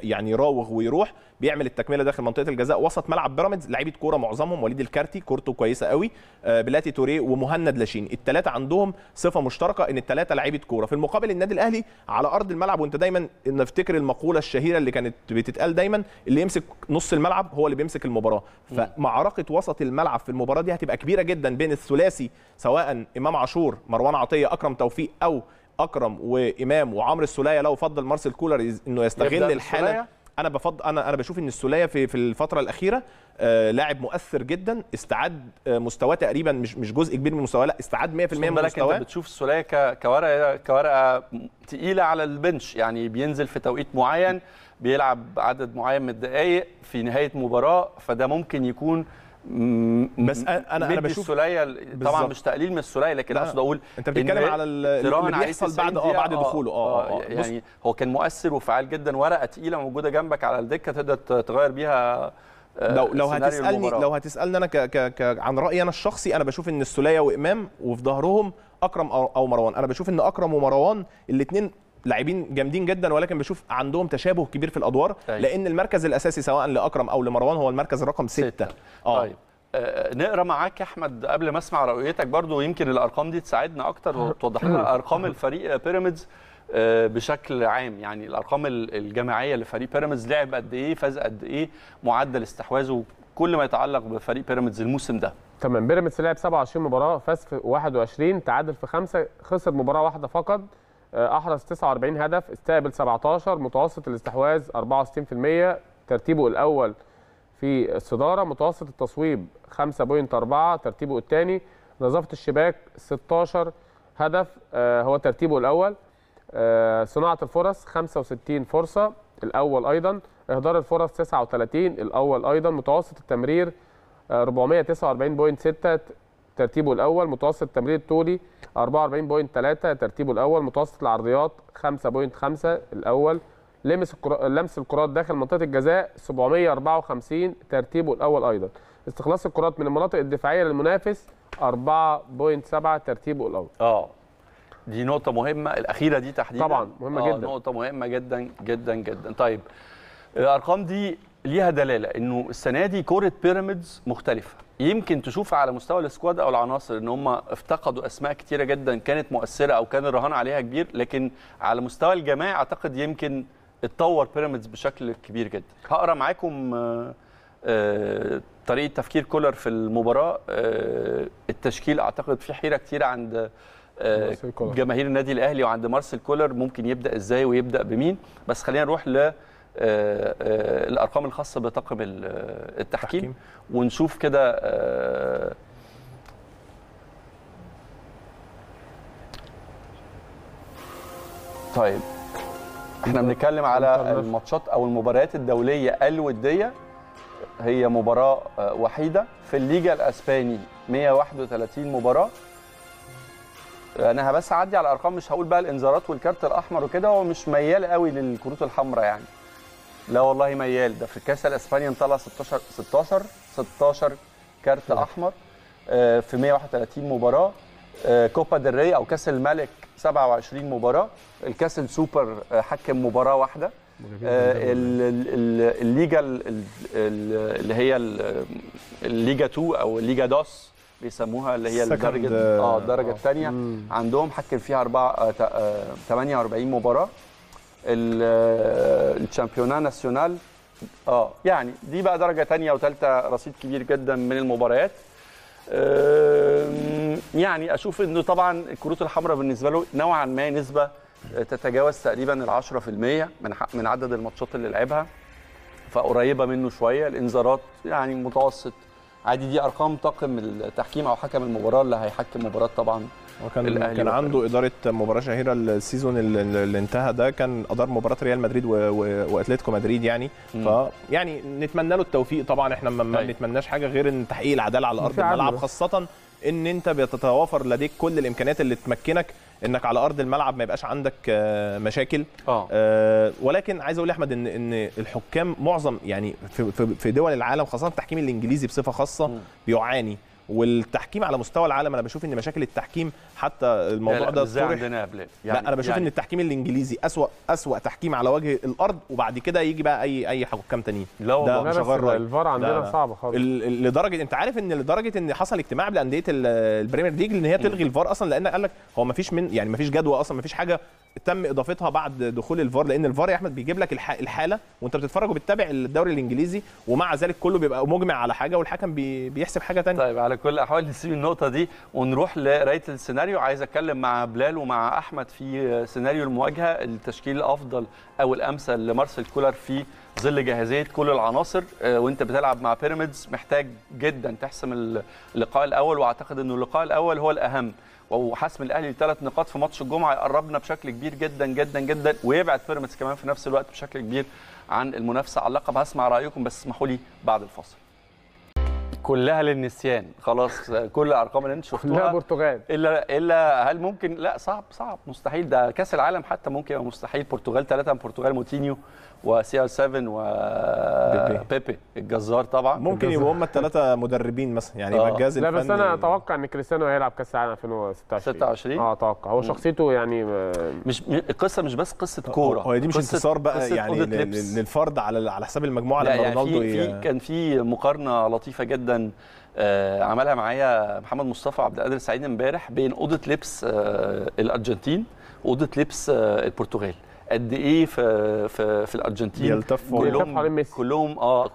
يعني يراوغ ويروح بيعمل التكمله داخل منطقه الجزاء. وسط ملعب بيراميدز لعيبه كوره معظمهم، وليد الكارتي كورته كويسه قوي، بلاتي توريه ومهند لاشين، الثلاثه عندهم صفه مشتركه ان الثلاثه لعيبه كوره. في المقابل النادي الاهلي على ارض الملعب، وانت دايما نفتكر المقوله الشهيره اللي كانت بتتقال دايما، اللي يمسك نص الملعب هو اللي بيمسك المباراه. فمعركه وسط الملعب في المباراه دي هتبقى كبيره جدا بين الثلاثي، سواء امام عاشور مروان عطيه اكرم توفيق، او اكرم وامام وعمرو السوليه لو فضل مارسيل كولر انه يستغل الحاله. انا بشوف ان السوليه في الفتره الاخيره لاعب مؤثر جدا، استعاد مستواه تقريبا، مش جزء كبير من مستواه، لا استعاد 100% من مستواه. انت بتشوف السوليه كورقه تقيله على البنش، يعني بينزل في توقيت معين، بيلعب عدد معين من الدقائق في نهايه مباراه، فده ممكن يكون بس انا بشوف السوليه طبعا مش تقليل من السوليه، لكن اقصد اقول انت بتتكلم على اللي بيحصل بعد بعد دخوله. يعني هو كان مؤثر وفعال جدا، ورقه تقيله موجوده جنبك على الدكه تقدر تغير بيها. لو هتسالني انا عن رايي انا الشخصي، انا بشوف ان السوليه وامام وفي ظهرهم اكرم او مروان. انا بشوف ان اكرم ومروان الاثنين لاعبين جامدين جدا، ولكن بشوف عندهم تشابه كبير في الادوار. طيب. لان المركز الاساسي سواء لاكرم او لمروان هو المركز رقم 6. طيب نقرا معاك يا احمد قبل ما اسمع رؤيتك برضو، يمكن الارقام دي تساعدنا اكتر وتوضح لنا ارقام الفريق بيراميدز بشكل عام، يعني الارقام الجماعيه لفريق بيراميدز، لعب قد ايه، فاز قد ايه، معدل استحواذه، كل ما يتعلق بفريق بيراميدز الموسم ده. تمام. بيراميدز لعب 27 مباراه، فاز في 21، تعادل في 5، خسر مباراه واحده فقط، احرز 49 هدف، استقبل 17، متوسط الاستحواذ 64%، ترتيبه الاول في الصداره، متوسط التصويب 5.4، ترتيبه الثاني، نظافه الشباك 16 هدف، هو ترتيبه الاول، صناعه الفرص 65 فرصه الاول ايضا، اهدار الفرص 39 الاول ايضا، متوسط التمرير 449.6 ترتيبه الاول، متوسط التمرير الطولي 44.3 ترتيبه الاول، متوسط العرضيات 5.5 الاول، لمس الكرات داخل منطقه الجزاء 754 ترتيبه الاول ايضا، استخلاص الكرات من المناطق الدفاعيه للمنافس 4.7 ترتيبه الاول. دي نقطه مهمه الاخيره دي تحديدا، طبعا مهمه جدا، نقطه مهمه جدا جدا جدا. طيب الارقام دي ليها دلاله انه السنه دي كوره بيراميدز مختلفه، يمكن تشوف على مستوى السكواد او العناصر ان هم افتقدوا اسماء كتيره جدا كانت مؤثره او كان الرهان عليها كبير، لكن على مستوى الجماعي اعتقد يمكن اتطور بيراميدز بشكل كبير جدا. هقرا معاكم طريقه تفكير كولر في المباراه، التشكيل اعتقد في حيره كتيره عند جماهير النادي الاهلي وعند مارسيل كولر، ممكن يبدا ازاي ويبدا بمين، بس خلينا نروح ل الارقام الخاصه بطاقم التحكيم ونشوف كده. طيب احنا بنتكلم على الماتشات او المباريات الدوليه الوديه، هي مباراه وحيده في الليجا الاسباني 131 مباراه. انا بس هعدي على الارقام، مش هقول بقى الانذارات والكارت الاحمر وكده، هو مش ميال قوي للكروت الحمراء يعني، لا والله ميال. ده في الكاس الاسباني انطلع 16 كارت احمر في 131 مباراه، كوبا ديل ري او كاس الملك 27 مباراه، الكاس السوبر حكم مباراه واحده، الليجا اللي هي الليجا 2 او الليجا دوس بيسموها، اللي هي الدرجه الدرجه الثانيه، عندهم حكم فيها 48 مباراه، الشامبيونا ناسيونال يعني دي بقى درجه ثانيه وثالثه، رصيد كبير جدا من المباريات. يعني اشوف انه طبعا الكروت الحمراء بالنسبه له نوعا ما نسبه تتجاوز تقريبا ال 10% من عدد الماتشات اللي لعبها، فقريبه منه شويه. الانذارات يعني متوسط عادي، دي ارقام طاقم التحكيم او حكم المباراه اللي هيحكم مباراه. طبعا كان عنده اداره مباراه شهيره السيزون اللي انتهى ده، كان ادار مباراه ريال مدريد واتلتيكو مدريد يعني، فيعني نتمنى له التوفيق. طبعا احنا ما بنتمناش حاجه غير ان تحقيق العداله على ارض الملعب، خاصه ان انت بتتوافر لديك كل الامكانيات اللي تمكنك انك على ارض الملعب ما يبقاش عندك مشاكل. ولكن عايز اقول لاحمد ان الحكام معظم يعني في دول العالم، خاصه التحكيم الانجليزي بصفه خاصه بيعاني، والتحكيم على مستوى العالم انا بشوف ان مشاكل التحكيم، حتى الموضوع ده ازاي عندنا بلاد يعني، لا انا بشوف ان التحكيم الانجليزي اسوأ تحكيم على وجه الارض، وبعد كده يجي بقى اي حكام تانيين. ده مش غير الفار عندنا صعب خالص، لدرجه انت عارف ان لدرجه ان حصل اجتماع بالانديه البريمير ليج ان هي تلغي الفار اصلا، لان قال لك هو ما فيش جدوى اصلا، ما فيش حاجه تم اضافتها بعد دخول الفار، لان الفار يا احمد بيجيب لك الحاله وانت بتتفرج وبتتابع الدوري الانجليزي، ومع ذلك كله بيبقى مجمع على حاجه والحكم بيحسب حاجه ثانيه. طيب على كل الاحوال نسيب النقطه دي ونروح لقرايه السيناريو. عايز اتكلم مع بلال ومع احمد في سيناريو المواجهه، التشكيل الافضل او الامثل لمارسيل كولر في ظل جاهزيه كل العناصر وانت بتلعب مع بيراميدز. محتاج جدا تحسم اللقاء الاول، واعتقد انه اللقاء الاول هو الاهم، وحسم الاهلي لثلاث نقاط في ماتش الجمعه يقربنا بشكل كبير جدا جدا جدا، ويبعد بيراميدز كمان في نفس الوقت بشكل كبير عن المنافسه على اللقب. هسمع رايكم بس اسمحوا لي بعد الفاصل. كلها للنسيان خلاص، كل الارقام اللي انت شفتوها كلها برتغال، الا هل ممكن؟ لا صعب مستحيل، ده كاس العالم حتى ممكن يبقى مستحيل. برتغال 3 من برتغال، موتينيو وCR7 وبيبي الجزار طبعا، ممكن يبقوا هم الثلاثه مدربين مثلا يعني الجهاز الفني. لا بس انا اتوقع ان كريستيانو هيلعب كاس العالم 2026. اتوقع هو شخصيته يعني مش القصه مش بس قصه كوره، هو دي مش انتصار بقى يعني للفرد على حساب المجموعه. لما رونالدو كان في مقارنه لطيفه جدا جدا عملها معايا محمد مصطفى عبد القادر السعيد امبارح بين اوضه لبس الارجنتين واوضه لبس البرتغال. قد ايه في الارجنتين كلهم كلهم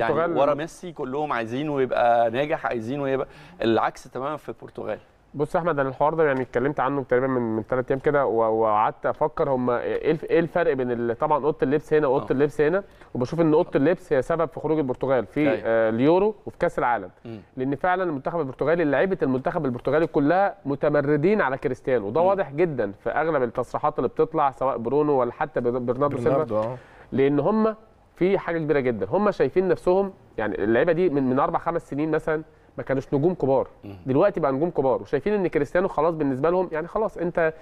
يعني ورا ميسي، كلهم عايزينه يبقى ناجح، عايزينه يبقى العكس تماما في البرتغال. بص احمد، انا الحوار ده يعني اتكلمت عنه تقريبا من 3 ايام كده، وقعدت افكر هم ايه الفرق بين طبعا اوضه اللبس هنا واوضه اللبس هنا، وبشوف ان اوضه اللبس هي سبب في خروج البرتغال في اليورو وفي كاس العالم، لان فعلا المنتخب البرتغالي، لعيبه المنتخب البرتغالي كلها متمردين على كريستيانو، وده واضح جدا في اغلب التصريحات اللي بتطلع سواء برونو ولا حتى برناردو سيلفا، لان هم في حاجه كبيره جدا، هم شايفين نفسهم يعني اللعيبه دي من 4-5 سنين مثلا ما كانوش نجوم كبار، دلوقتي بقى نجوم كبار، وشايفين ان كريستيانو خلاص بالنسبه لهم يعني خلاص انت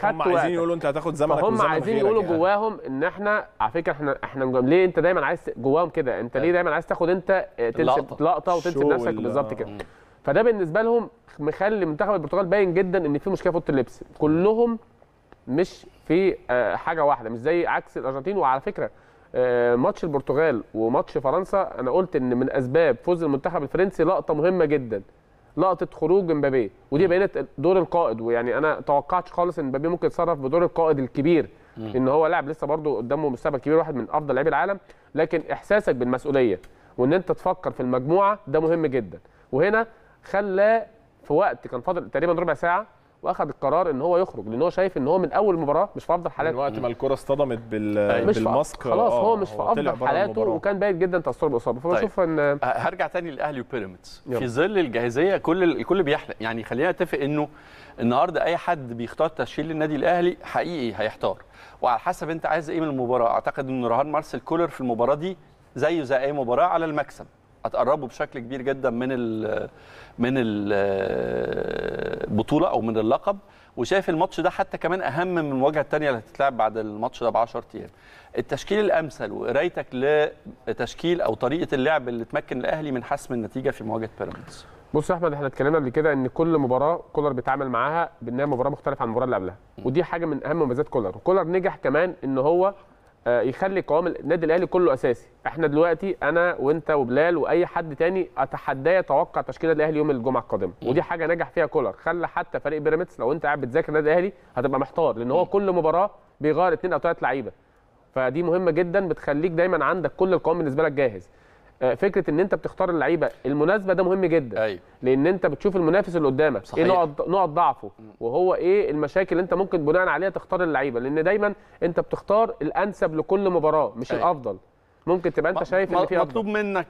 هم عايزين يقولوا انت هتاخد زمنك، هم عايزين يقولوا جواهم ان احنا على فكره احنا ليه انت دايما عايز جواهم كده، انت ليه دايما عايز تاخد انت تنسب لقطه وتنسب نفسك بالظبط كده. فده بالنسبه لهم مخلي منتخب البرتغال باين جدا ان في مشكله في اوضه اللبس، كلهم مش في حاجه واحده، مش زي عكس الارجنتين. وعلى فكره ماتش البرتغال وماتش فرنسا انا قلت ان من اسباب فوز المنتخب الفرنسي لقطه مهمه جدا، لقطه خروج امبابي، ودي بينت دور القائد، ويعني انا توقعتش خالص ان امبابي ممكن يتصرف بدور القائد الكبير، ان هو لاعب لسه برضه قدامه مستقبل كبير، واحد من افضل لاعبي العالم، لكن احساسك بالمسؤوليه وان انت تفكر في المجموعه ده مهم جدا، وهنا خلاه في وقت كان فاضل تقريبا ربع ساعه واخد القرار ان هو يخرج، لان هو شايف ان هو من اول مباراه مش في افضل حالاته، من وقت ما الكره اصطدمت بالماسك خلاص هو مش في افضل حالاته، وكان باين جدا تاثره بالاصابه. فبشوف ان هرجع تاني للاهلي وبيراميدز في ظل الجاهزيه، الكل بيحلق، يعني خلينا نتفق انه النهارده اي حد بيختار تشكيل النادي الاهلي حقيقي هيحتار، وعلى حسب انت عايز ايه من المباراه. اعتقد ان رهان مارسيل كولر في المباراه دي زيه زي اي مباراه على المكسب، هتقربوا بشكل كبير جدا من البطوله او من اللقب، وشايف الماتش ده حتى كمان اهم من المواجهه الثانيه اللي هتتلعب بعد الماتش ده ب10 ايام. التشكيل الامثل وقرايتك لتشكيل او طريقه اللعب اللي تمكن الاهلي من حسم النتيجه في مواجهه بيراميدز. بص يا احمد، احنا اتكلمنا قبل كده ان كل مباراه كولر بيتعامل معاها بانها مباراه مختلفه عن المباراه اللي قبلها، ودي حاجه من اهم مميزات كولر، وكولر نجح كمان ان هو يخلي قوام النادي الاهلي كله اساسي. احنا دلوقتي انا وانت وبلال واي حد تاني اتحداه يتوقع تشكيله الاهلي يوم الجمعه القادمه، ودي حاجه نجح فيها كولر، خلى حتى فريق بيراميدز لو انت قاعد بتذاكر النادي الاهلي هتبقى محتار، لان هو كل مباراه بيغير 2 أو 3 لعيبه، فدي مهمه جدا، بتخليك دايما عندك كل القوام بالنسبه لك جاهز. فكره ان انت بتختار اللعيبه المناسبه ده مهم جدا، لان انت بتشوف المنافس اللي قدامك ايه نقط ضعفه، وهو ايه المشاكل اللي انت ممكن بناء عليها تختار اللعيبه، لان دايما انت بتختار الانسب لكل مباراه مش الافضل، ممكن تبقى انت شايف ان في مطلوب منك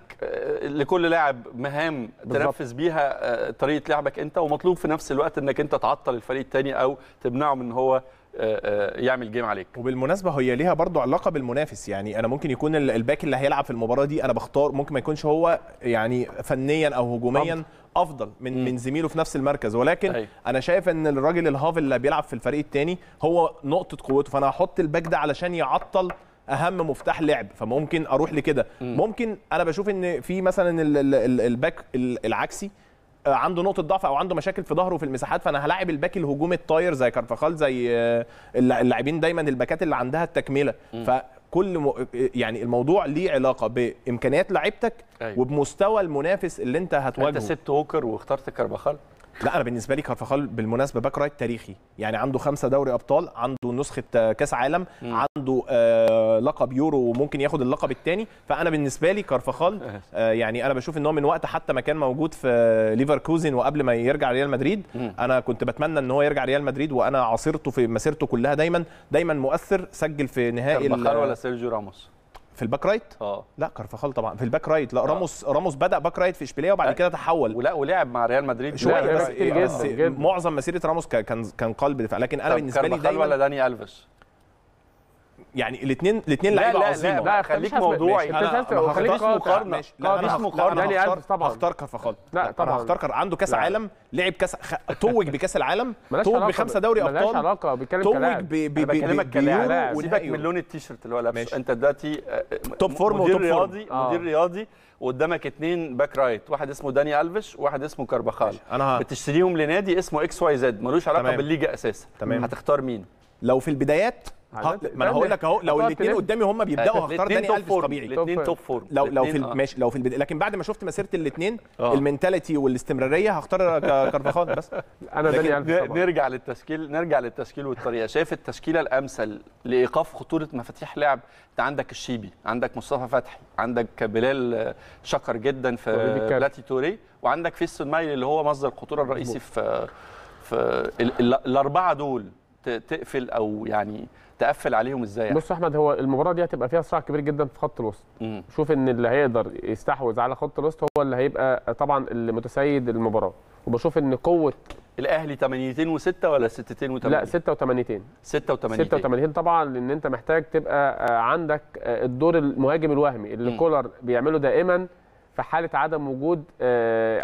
لكل لاعب مهام تنفذ بيها طريقه لعبك انت، ومطلوب في نفس الوقت انك انت تعطل الفريق الثاني او تمنعه من هو يعمل جيم عليك. وبالمناسبه هي ليها برضو علاقه بالمنافس، يعني انا ممكن يكون الباك اللي هيلعب في المباراه دي انا بختار ممكن ما يكونش هو يعني فنيا او هجوميا افضل من زميله في نفس المركز، ولكن انا شايف ان الراجل الهافل اللي بيلعب في الفريق الثاني هو نقطه قوته، فانا هحط الباك ده علشان يعطل اهم مفتاح لعب، فممكن اروح لكده. ممكن انا بشوف ان في مثلا الباك العكسي عنده نقطه ضعف او عنده مشاكل في ظهره في المساحات، فانا هلاعب الباك الهجومي الطاير زي كارفاخال، زي اللاعبين دايما الباكات اللي عندها التكمله. فكل يعني الموضوع ليه علاقه بامكانيات لعيبتك وبمستوى المنافس اللي انت هتواجهه. انت سبت هوكر واخترت كارفاخال؟ لا، انا بالنسبه لي كارفاخال بالمناسبه باك رايت تاريخي، يعني عنده 5 دوري ابطال، عنده نسخه كاس عالم، عنده لقب يورو وممكن ياخد اللقب الثاني، فانا بالنسبه لي كارفاخال يعني انا بشوف ان هو من وقت حتى ما كان موجود في ليفركوزن وقبل ما يرجع ريال مدريد، انا كنت بتمنى ان هو يرجع ريال مدريد، وانا عاصرته في مسيرته كلها دايما مؤثر، سجل في نهائي كارفاخال ولا سيرجيو راموس في الباك رايت؟ لا كارفاخال طبعا في الباك رايت، لا راموس بدأ باك رايت في اشبيليه وبعد كده تحول ولعب مع ريال مدريد شويه، بس معظم مسيره راموس كان قلب دفاع، لكن انا بالنسبه لي دايما ولا داني الفيش، يعني الاثنين لعيبه عظيمه. لا خليك موضوعي، خليك مقارنه، لا مقارنه، داني الفيش طبعا هختار كارفاخال، لا طبعا هختار عنده كاس عالم، لعب كاس، توج بكاس العالم، توج ب5 دوري ابطال، مالهاش علاقه، بيتكلم كلاعب، بكلمك كلاعب، سيبك من لون التيشيرت اللي هو لابسه، انت دلوقتي توب فورم وتوب رياضي، مدير رياضي، وقدامك 2 باك رايت، واحد اسمه داني الفيش وواحد اسمه كارفاخال، بتشتريهم لنادي اسمه XYZ ملوش علاقه بالليجا اساسا، هتختار مين؟ لو في البدايات ما انا هقول لك اهو، لو الاثنين قدامي هم بيبداوا هختار داني ألفيس طبيعي. الاثنين توب فورم، لو في ماشي، لو في البدايه، لكن بعد ما شفت مسيره الاثنين المينتاليتي والاستمراريه هختار كارفاخال. بس انا داني ألفيس. نرجع للتشكيل، والطريقه. شايف التشكيله الامثل لايقاف خطوره مفاتيح لعب؟ انت عندك الشيبي، عندك مصطفى فتحي، عندك بلال شكر جدا في بلاتي توري، وعندك فيستو مايل اللي هو مصدر الخطوره الرئيسي في الاربعه دول. تقفل او يعني تقفل عليهم ازاي؟ بص يا احمد، هو المباراه دي هتبقى فيها صراع كبير جدا في خط الوسط. شوف ان اللي هيقدر يستحوذ على خط الوسط هو اللي هيبقى طبعا المتسيد المباراه. وبشوف ان قوه الاهلي 86 ولا 62؟ لا 86. 86 طبعا، لان انت محتاج تبقى عندك الدور المهاجم الوهمي اللي كولر بيعمله دائما في حاله عدم وجود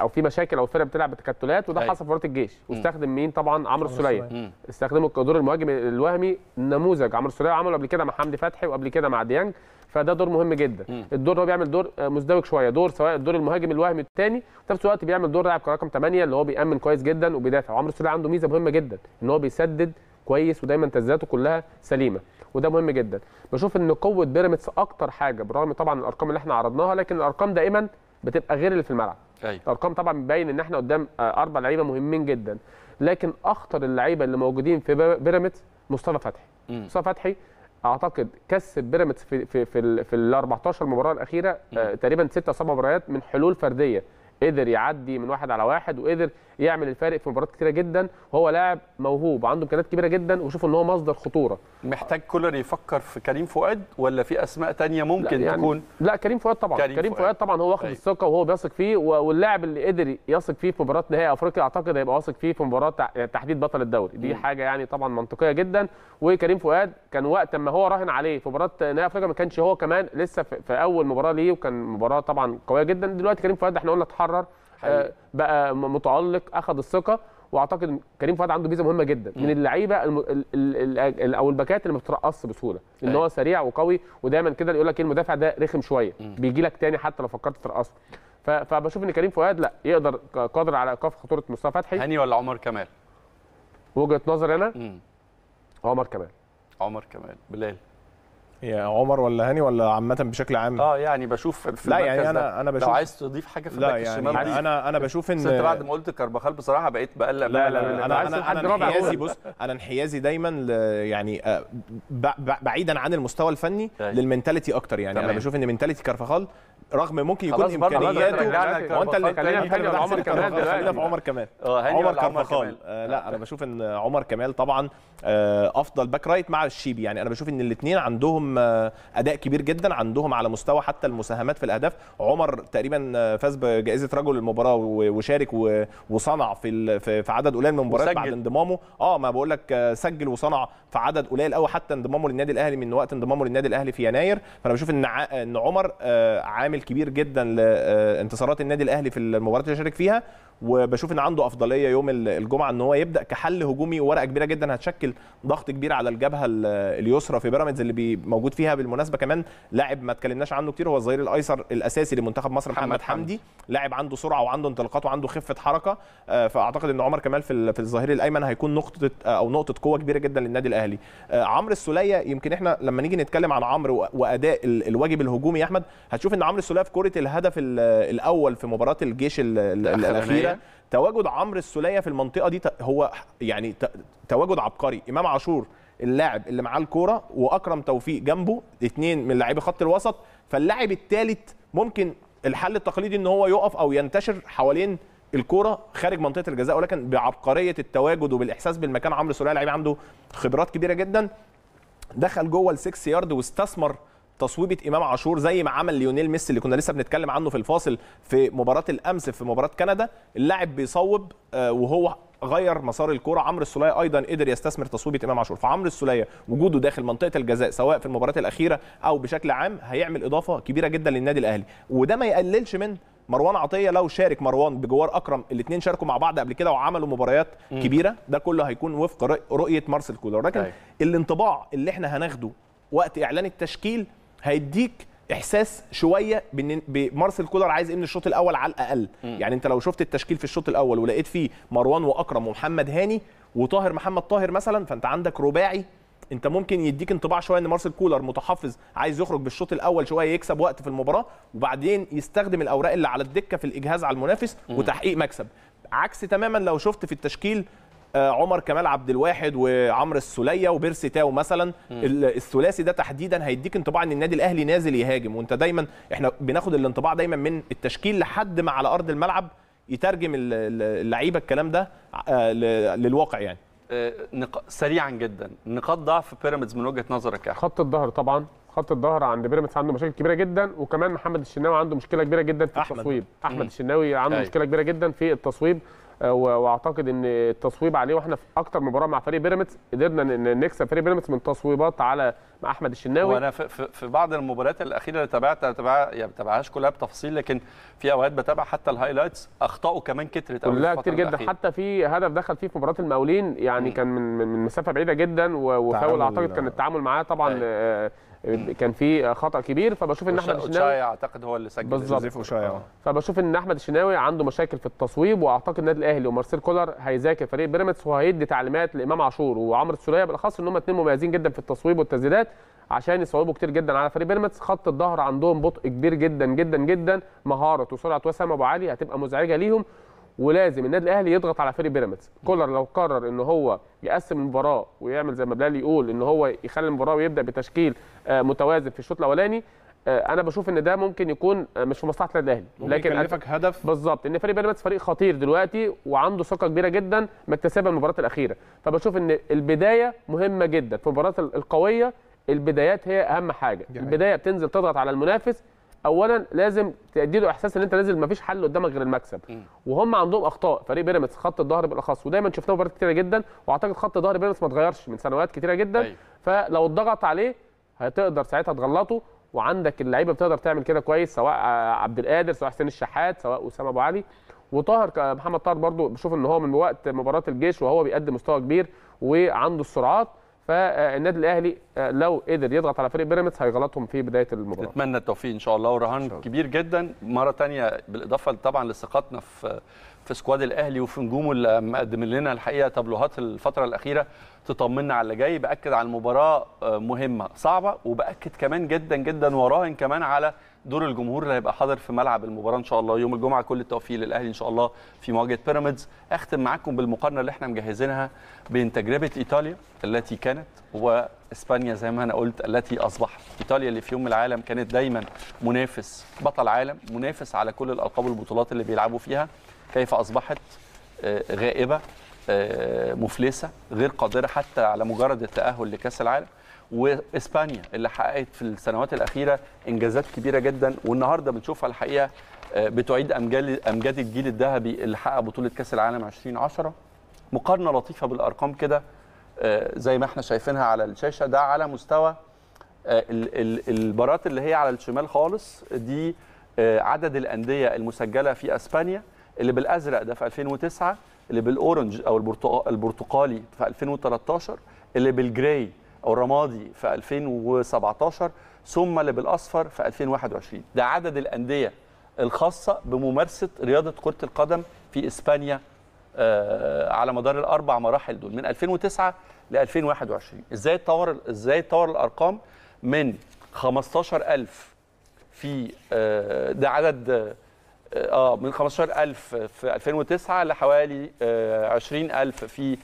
او في مشاكل او الفرقه بتلعب بتكتلات، وده حصل في مباراه الجيش. واستخدم مين؟ طبعا عمرو السوليه. استخدموا كدور المهاجم الوهمي، نموذج عمرو السوليه عمله قبل كده مع حمدي فتحي وقبل كده مع ديانج، فده دور مهم جدا. الدور هو بيعمل دور مزدوج شويه، دور سواء الدور المهاجم الوهمي الثاني، في نفس الوقت بيعمل دور لاعب كرقم 8 اللي هو بيامن كويس جدا وبيدافع. عمرو السوليه عنده ميزه مهمه جدا ان هو بيسدد كويس ودايما تسديداته كلها سليمه، وده مهم جدا. بشوف ان قوه بيراميدز اكتر حاجه، برغم طبعا الارقام اللي احنا عرضناها، لكن الارقام دائما بتبقى غير اللي في الملعب. الارقام طبعا بتبين ان احنا قدام 4 لعيبه مهمين جدا، لكن اخطر اللعيبه اللي موجودين في بيراميدز مصطفى فتحي. مصطفى فتحي اعتقد كسب بيراميدز في ال 14 مباراه الاخيره تقريبا 6 أو 7 مباريات من حلول فرديه، قدر يعدي من 1 على 1 وقدر يعمل الفارق في مباريات كتيره جدا. وهو لاعب موهوب عنده امكانيات كبيره جدا، وشوف ان هو مصدر خطوره. محتاج كولر يفكر في كريم فؤاد ولا في اسماء ثانيه ممكن لا يعني تكون؟ لا كريم فؤاد طبعا، كريم فؤاد طبعا هو واخد الثقه وهو بيثق فيه، واللاعب اللي قدر يثق فيه في مباراه نهائي افريقيا اعتقد هيبقى واثق فيه في مباراه تحديد بطل الدوري. دي حاجه يعني طبعا منطقيه جدا. وكريم فؤاد كان وقت ما هو راهن عليه في مباراه نهائي افريقيا ما كانش هو كمان لسه في اول مباراه ليه، وكان مباراه طبعا قويه جدا. دلوقتي كريم فؤاد احنا قلنا اتحرر، بقى متالق، اخذ الثقه، واعتقد كريم فؤاد عنده ميزه مهمه جدا من اللعيبه او الباكات اللي ما بترقصش بسهوله، ان هو سريع وقوي، ودايما كده يقول لك ايه المدافع ده رخم شويه بيجي لك تاني حتى لو فكرت ترقصه. فبشوف ان كريم فؤاد لا يقدر، قادر على ايقاف خطوره مصطفى فتحي. هاني ولا عمر كمال؟ وجهه نظري انا عمر كمال. عمر كمال. بلال، يا عمر ولا هاني ولا عامه بشكل عام؟ يعني بشوف في لا يعني انا بشوف لو عايز تضيف حاجه في الباك الشمال. يعني انا بشوف ان انت بعد ما قلت كارفاخال بصراحه بقيت بقلق. انا انحيازي. بص انا انحيازي دايما يعني بعيدا عن المستوى الفني للمنتاليتي اكتر. يعني انا بشوف ان منتاليتي كارفاخال رغم ممكن يكون امكانياته، وانت اللي خلينا عمر كمال دلوقتي. في عمر كمال، عمر كارفاخال. لا انا بشوف ان عمر كمال طبعا افضل باك رايت مع الشيبي. يعني انا بشوف ان الاثنين عندهم اداء كبير جدا، عندهم على مستوى حتى المساهمات في الاهداف. عمر تقريبا فاز بجائزه رجل المباراه وشارك وصنع في عدد قليل من المباريات بعد انضمامه. ما بقول لك سجل وصنع في عدد قليل قوي حتى انضمامه للنادي الاهلي، من وقت انضمامه للنادي الاهلي في يناير. فانا بشوف ان عمر عامل كبير جدا لانتصارات النادي الاهلي في المباريات اللي شارك فيها. وبشوف ان عنده افضليه يوم الجمعه ان هو يبدا كحل هجومي، ورقه كبيره جدا هتشكل ضغط كبير على الجبهه اليسرى في بيراميدز اللي موجود فيها بالمناسبه كمان لاعب ما اتكلمناش عنه كتير، هو الظهير الايسر الاساسي لمنتخب مصر محمد حمدي. لاعب عنده سرعه وعنده انطلاقات وعنده خفه حركه. فاعتقد ان عمر كمال في الظهير الايمن هيكون نقطه قوه كبيره جدا للنادي الاهلي. عمرو السوليه، يمكن احنا لما نيجي نتكلم عن عمرو واداء الواجب الهجومي يا احمد، هتشوف ان عمرو السوليه في كره الهدف الاول في مباراه الجيش الاخيره، تواجد عمرو السوليه في المنطقه دي هو يعني تواجد عبقري. امام عاشور اللاعب اللي معاه الكوره، واكرم توفيق جنبه، اثنين من لاعبي خط الوسط. فاللاعب الثالث ممكن الحل التقليدي ان هو يقف او ينتشر حوالين الكوره خارج منطقه الجزاء، ولكن بعبقريه التواجد وبالاحساس بالمكان عمرو السوليه لعيب عنده خبرات كبيره جدا. دخل جوه ال6 يارد واستثمر تصويبه امام عاشور زي ما عمل ليونيل ميسي اللي كنا لسه بنتكلم عنه في الفاصل في مباراه الامس في مباراه كندا. اللاعب بيصوب وهو غير مسار الكرة. عمرو السوليه ايضا قدر يستثمر تصويبه امام عاشور. فعمرو السوليه وجوده داخل منطقه الجزاء سواء في المباريات الاخيره او بشكل عام هيعمل اضافه كبيره جدا للنادي الاهلي. وده ما يقللش من مروان عطيه لو شارك مروان بجوار اكرم، الاثنين شاركوا مع بعض قبل كده وعملوا مباريات كبيره. ده كله هيكون وفق رؤيه مارسيل كولر. لكن الانطباع اللي احنا هناخده وقت اعلان التشكيل هيديك احساس شويه بمارسيل كولر عايز ايه من الشوط الاول على الاقل. يعني انت لو شفت التشكيل في الشوط الاول ولقيت فيه مروان واكرم ومحمد هاني وطاهر محمد طاهر مثلا، فانت عندك رباعي انت ممكن يديك انطباع شويه ان مارسيل كولر متحفظ عايز يخرج بالشوط الاول شويه يكسب وقت في المباراه وبعدين يستخدم الاوراق اللي على الدكه في الاجهاز على المنافس وتحقيق مكسب، عكس تماما لو شفت في التشكيل عمر كمال عبد الواحد وعمرو السوليه وبيرسي تاو مثلا. الثلاثي ده تحديدا هيديك انطباع ان النادي الاهلي نازل يهاجم، وانت دايما احنا بناخد الانطباع دايما من التشكيل لحد ما على ارض الملعب يترجم اللعيبه الكلام ده للواقع. يعني سريعا جدا، نقاط ضعف بيراميدز من وجهه نظرك؟ يعني خط الظهر طبعا، خط الظهر عند بيراميدز عنده مشاكل كبيره جدا، وكمان محمد الشناوي عنده مشكله كبيره جدا في التصويب. احمد الشناوي عنده مشكله كبيره جدا في التصويب، واعتقد ان التصويب عليه، واحنا في اكتر مباراه مع فريق بيراميدز قدرنا نكسب فريق بيراميدز من تصويبات على مع احمد الشناوي. وانا في بعض المباريات الاخيره اللي تابعتها يعني ما بتابعهاش كلها بتفصيل، لكن في اوقات بتابع حتى الهايلايتس، اخطائه كمان كترت قوي كلها كتير جدا الأخير. حتى في هدف دخل فيه في مباراه المقاولين يعني كان من مسافه بعيده جدا، وفاول اعتقد كان التعامل معاه طبعا كان في خطا كبير. فبشوف ان احمد الشناوي اعتقد هو اللي سجل بالظبط، فبشوف ان احمد الشناوي عنده مشاكل في التصويب، واعتقد النادي الاهلي ومارسيل كولر هيذاكر فريق بيراميدز وهيدي تعليمات لامام عاشور وعمرو السوليه بالاخص ان هم اثنين مميزين جدا في التصويب والتسديدات عشان يصوبوا كتير جدا على فريق بيراميدز. خط الظهر عندهم بطء كبير جدا جدا جدا، مهاره وسرعه وسام ابو علي هتبقى مزعجه ليهم، ولازم النادي الاهلي يضغط على فريق بيراميدز. كولر لو قرر ان هو يقسم المباراه ويعمل زي ما بلال يقول ان هو يخلي المباراه ويبدا بتشكيل متوازن في الشوط الاولاني، انا بشوف ان ده ممكن يكون مش في مصلحه النادي الاهلي، لكن يكلفك هدف بالظبط. ان فريق بيراميدز فريق خطير دلوقتي وعنده ثقه كبيره جدا مكتسبها المباراه الاخيره، فبشوف ان البدايه مهمه جدا في المباراه القويه. البدايات هي اهم حاجه، البدايه بتنزل تضغط على المنافس، اولا لازم تديله احساس ان انت نازل مفيش حل قدامك غير المكسب. وهم عندهم اخطاء فريق بيراميدز خط الظهر بالاخص، ودايما شفناه مباريات كتيره جدا، واعتقد خط ظهر بيراميدز ما اتغيرش من سنوات كتيره جدا. فلو اتضغط عليه هتقدر ساعتها تغلطه، وعندك اللعيبه بتقدر تعمل كده كويس، سواء عبد القادر سواء حسين الشحات سواء اسامه ابو علي وطاهر محمد طاهر برضو. بشوف ان هو من وقت مباراه الجيش وهو بيقدم مستوى كبير وعنده السرعات، فالنادي الاهلي لو قدر يضغط على فريق بيراميدز هيغلطهم في بدايه المباراه. نتمنى التوفيق ان شاء الله، ورهان كبير جدا مره ثانيه بالاضافه طبعا لثقتنا في سكواد الاهلي وفي نجومه اللي مقدم لنا الحقيقه تابلوهات الفتره الاخيره تطمنا على اللي جاي. باكد على المباراه مهمه صعبه، وباكد كمان جدا جدا وراهن كمان على دور الجمهور اللي هيبقى حاضر في ملعب المباراه ان شاء الله يوم الجمعه. كل التوفيق للاهلي ان شاء الله في مواجهه بيراميدز. اختم معاكم بالمقارنه اللي احنا مجهزينها بين تجربه ايطاليا التي كانت واسبانيا زي ما انا قلت التي اصبحت. ايطاليا اللي في يوم العالم كانت دايما منافس بطل عالم، منافس على كل الالقاب والبطولات اللي بيلعبوا فيها، كيف اصبحت غائبه مفلسه غير قادره حتى على مجرد التاهل لكاس العالم. واسبانيا اللي حققت في السنوات الاخيره انجازات كبيره جدا، والنهارده بنشوفها الحقيقه بتعيد امجاد الجيل الذهبي اللي حقق بطوله كاس العالم 2010. مقارنه لطيفه بالارقام كده زي ما احنا شايفينها على الشاشه، ده على مستوى البارات اللي هي على الشمال خالص، دي عدد الانديه المسجله في اسبانيا، اللي بالازرق ده في 2009، اللي بالاورنج او البرتقالي في 2013، اللي بالجراي او الرمادي في 2017، ثم اللي بالاصفر في 2021. ده عدد الانديه الخاصه بممارسه رياضه كره القدم في اسبانيا على مدار الاربع مراحل دول من 2009 ل 2021. ازاي اتطور الارقام من 15000 في ده عدد من 15000 في 2009 لحوالي 20000 في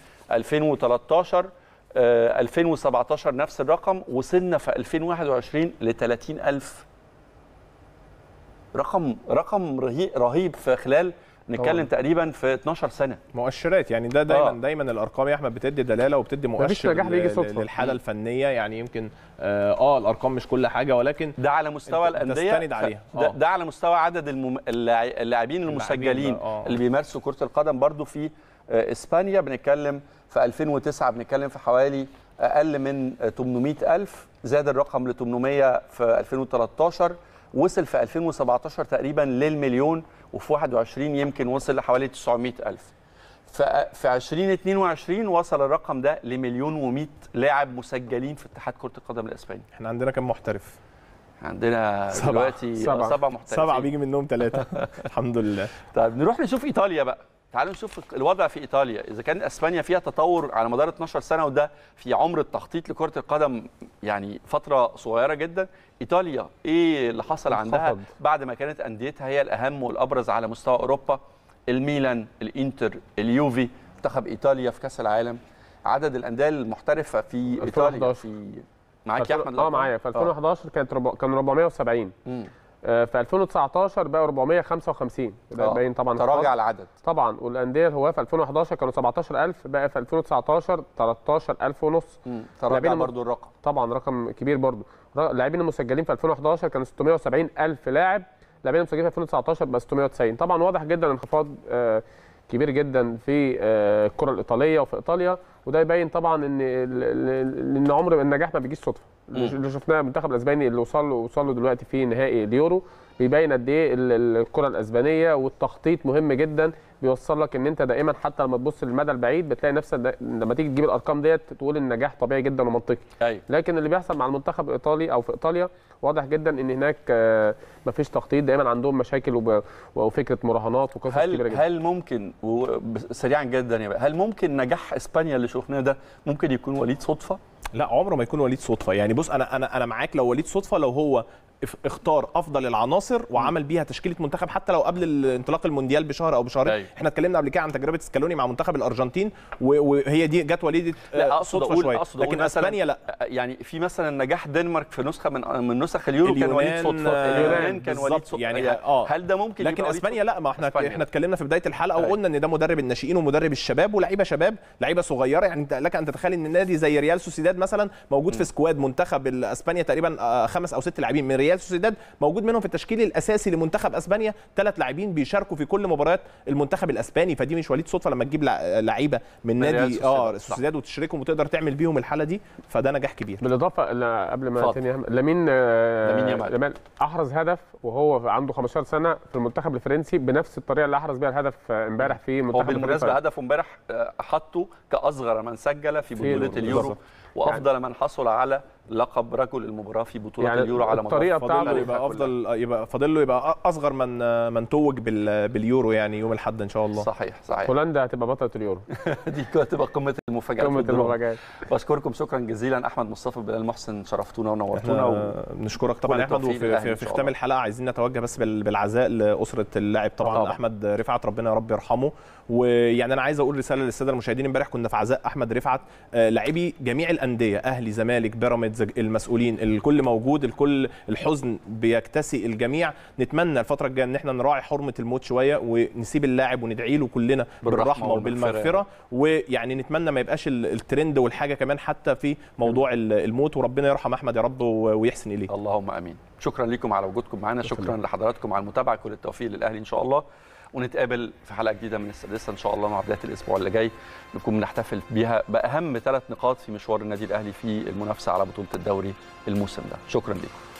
2013، 2017 نفس الرقم، وصلنا في 2021 ل 30000. رقم رهيب في خلال نتكلم تقريبا في 12 سنه. مؤشرات يعني ده دايما دايما الارقام يا احمد بتدي دلاله وبتدي مؤشر للحاله الفنيه. يعني يمكن الارقام مش كل حاجه، ولكن ده على مستوى الانديه ده على مستوى عدد اللاعبين المسجلين اللي بيمارسوا كره القدم برضو في اسبانيا. بنتكلم في 2009 بنتكلم في حوالي اقل من 800000، زاد الرقم ل 800 في 2013، وصل في 2017 تقريبا للمليون، وفي 21 يمكن وصل لحوالي 900000. في 2022 وصل الرقم ده ل1,100,000 لاعب مسجلين في اتحاد كرة القدم الاسباني. احنا عندنا كم محترف؟ عندنا دلوقتي 7 محترفين، 7 بيجي منهم 3 الحمد لله. طيب نروح نشوف ايطاليا بقى. تعالوا نشوف الوضع في ايطاليا. اذا كان اسبانيا فيها تطور على مدار 12 سنه وده في عمر التخطيط لكره القدم يعني فتره صغيره جدا، ايطاليا ايه اللي حصل عندها بعد ما كانت انديتها هي الاهم والابرز على مستوى اوروبا؟ الميلان، الانتر، اليوفي، منتخب ايطاليا في كاس العالم، عدد الانديه المحترفه في ايطاليا. في معاك يا احمد؟ اه معايا. في 2011 كان 470. في 2019 بقى 455. ده باين طبعا تراجع العدد طبعا. والانديه الهواه في 2011 كانوا 17000، بقى في 2019 13000 ونص. تراجع برضو الرقم طبعا، رقم كبير برضو. اللاعبين المسجلين في 2011 كانوا 670000 لاعب، اللاعبين المسجلين في 2019 بقى 690. طبعا واضح جدا انخفاض كبير جدا في الكره الايطاليه وفي ايطاليا، وده يبين طبعا ان عمر النجاح ما بيجيش صدفه. اللي شفناه المنتخب الاسباني اللي وصل له دلوقتي في نهائي اليورو بيبين قد ايه الكره الاسبانيه والتخطيط مهم جدا، بيوصل لك ان انت دائما حتى لما تبص للمدى البعيد بتلاقي نفسك لما تيجي تجيب الارقام ديت تقول النجاح طبيعي جدا ومنطقي. أيوة. لكن اللي بيحصل مع المنتخب الايطالي او في ايطاليا واضح جدا ان هناك مفيش تخطيط، دائما عندهم مشاكل وفكره مراهنات وقصص كبيره جدا. هل ممكن سريعا جدا يا بقى، هل ممكن نجاح اسبانيا اللي شفناه ده ممكن يكون وليد صدفه؟ لا، عمره ما يكون وليد صدفه. يعني بص، انا معاك لو وليد صدفه، لو هو اختار افضل العناصر وعمل بيها تشكيله منتخب حتى لو قبل انطلاق المونديال بشهر او بشهرين. أيوة. احنا اتكلمنا قبل كده عن تجربه سكالوني مع منتخب الارجنتين وهي دي جت وليده صدفه شويه. لكن اسبانيا لا، يعني في مثلا نجاح دنمارك في نسخه من نسخ اليورو كان وليد صدفه، اليونان كان وليد صدفه يعني. هل ده ممكن؟ لكن اسبانيا لا، ما احنا اتكلمنا في بدايه الحلقه وقلنا ان ده مدرب الناشئين ومدرب الشباب ولاعيبه شباب، لعيبه صغيره. يعني لك ان تتخيل ان نادي زي ريال سوسيداد مثلا موجود في سكواد منتخب اسبانيا تقريبا 5 أو 6 لاعبين من ريال سوسيداد موجود منهم في التشكيل الاساسي لمنتخب اسبانيا 3 لاعبين بيشاركوا في كل مباريات المنتخب الاسباني. فدي مش وليد صدفه لما تجيب لعيبه من نادي سوسيداد وتشركهم وتقدر تعمل بيهم الحاله دي، فده نجاح كبير. بالاضافه قبل ما لامين يامال احرز هدف وهو عنده 15 سنه في المنتخب الفرنسي بنفس الطريقه اللي احرز بيها الهدف امبارح في منتخب الفرنسي. هو بالمناسبه هدفه امبارح حطه كاصغر من سجل في بطوله اليورو وافضل من حصل على لقب رجل المباراه في بطوله اليورو على مدار الطريقه بتاعته. يبقى افضل، يبقى فاضل له يبقى اصغر من توج باليورو يعني يوم الاحد ان شاء الله. صحيح. هولندا هتبقى بطله اليورو. دي هتبقى قمه المفاجات. بشكركم شكرا جزيلا احمد مصطفى بلال محسن، شرفتونا ونورتونا. نشكرك طبعا احمد. وفي ختام الحلقه عايزين نتوجه بس بالعزاء لاسره اللاعب طبعا احمد رفعت، ربنا يا رب يرحمه. ويعني انا عايز اقول رساله للساده المشاهدين، امبارح كنا في عزاء احمد رفعت، لاعبي جميع الانديه اهلي زمالك بيراميدز المسؤولين، الكل موجود، الكل الحزن بيكتسي الجميع. نتمنى الفتره الجايه ان احنا نراعي حرمه الموت شويه ونسيب اللاعب وندعي له كلنا بالرحمه وبالمغفره، ويعني نتمنى ما يبقاش الترند والحاجه كمان حتى في موضوع الموت، وربنا يرحم احمد يا رب ويحسن اليه. اللهم امين. شكرا لكم على وجودكم معنا، شكرا لحضراتكم على المتابعه، كل التوفيق للاهلي ان شاء الله، ونتقابل في حلقه جديده من السادسه ان شاء الله مع بدايه الاسبوع اللي جاي نكون نحتفل بيها باهم 3 نقاط في مشوار النادي الاهلي في المنافسه على بطوله الدوري الموسم ده. شكرا لكم.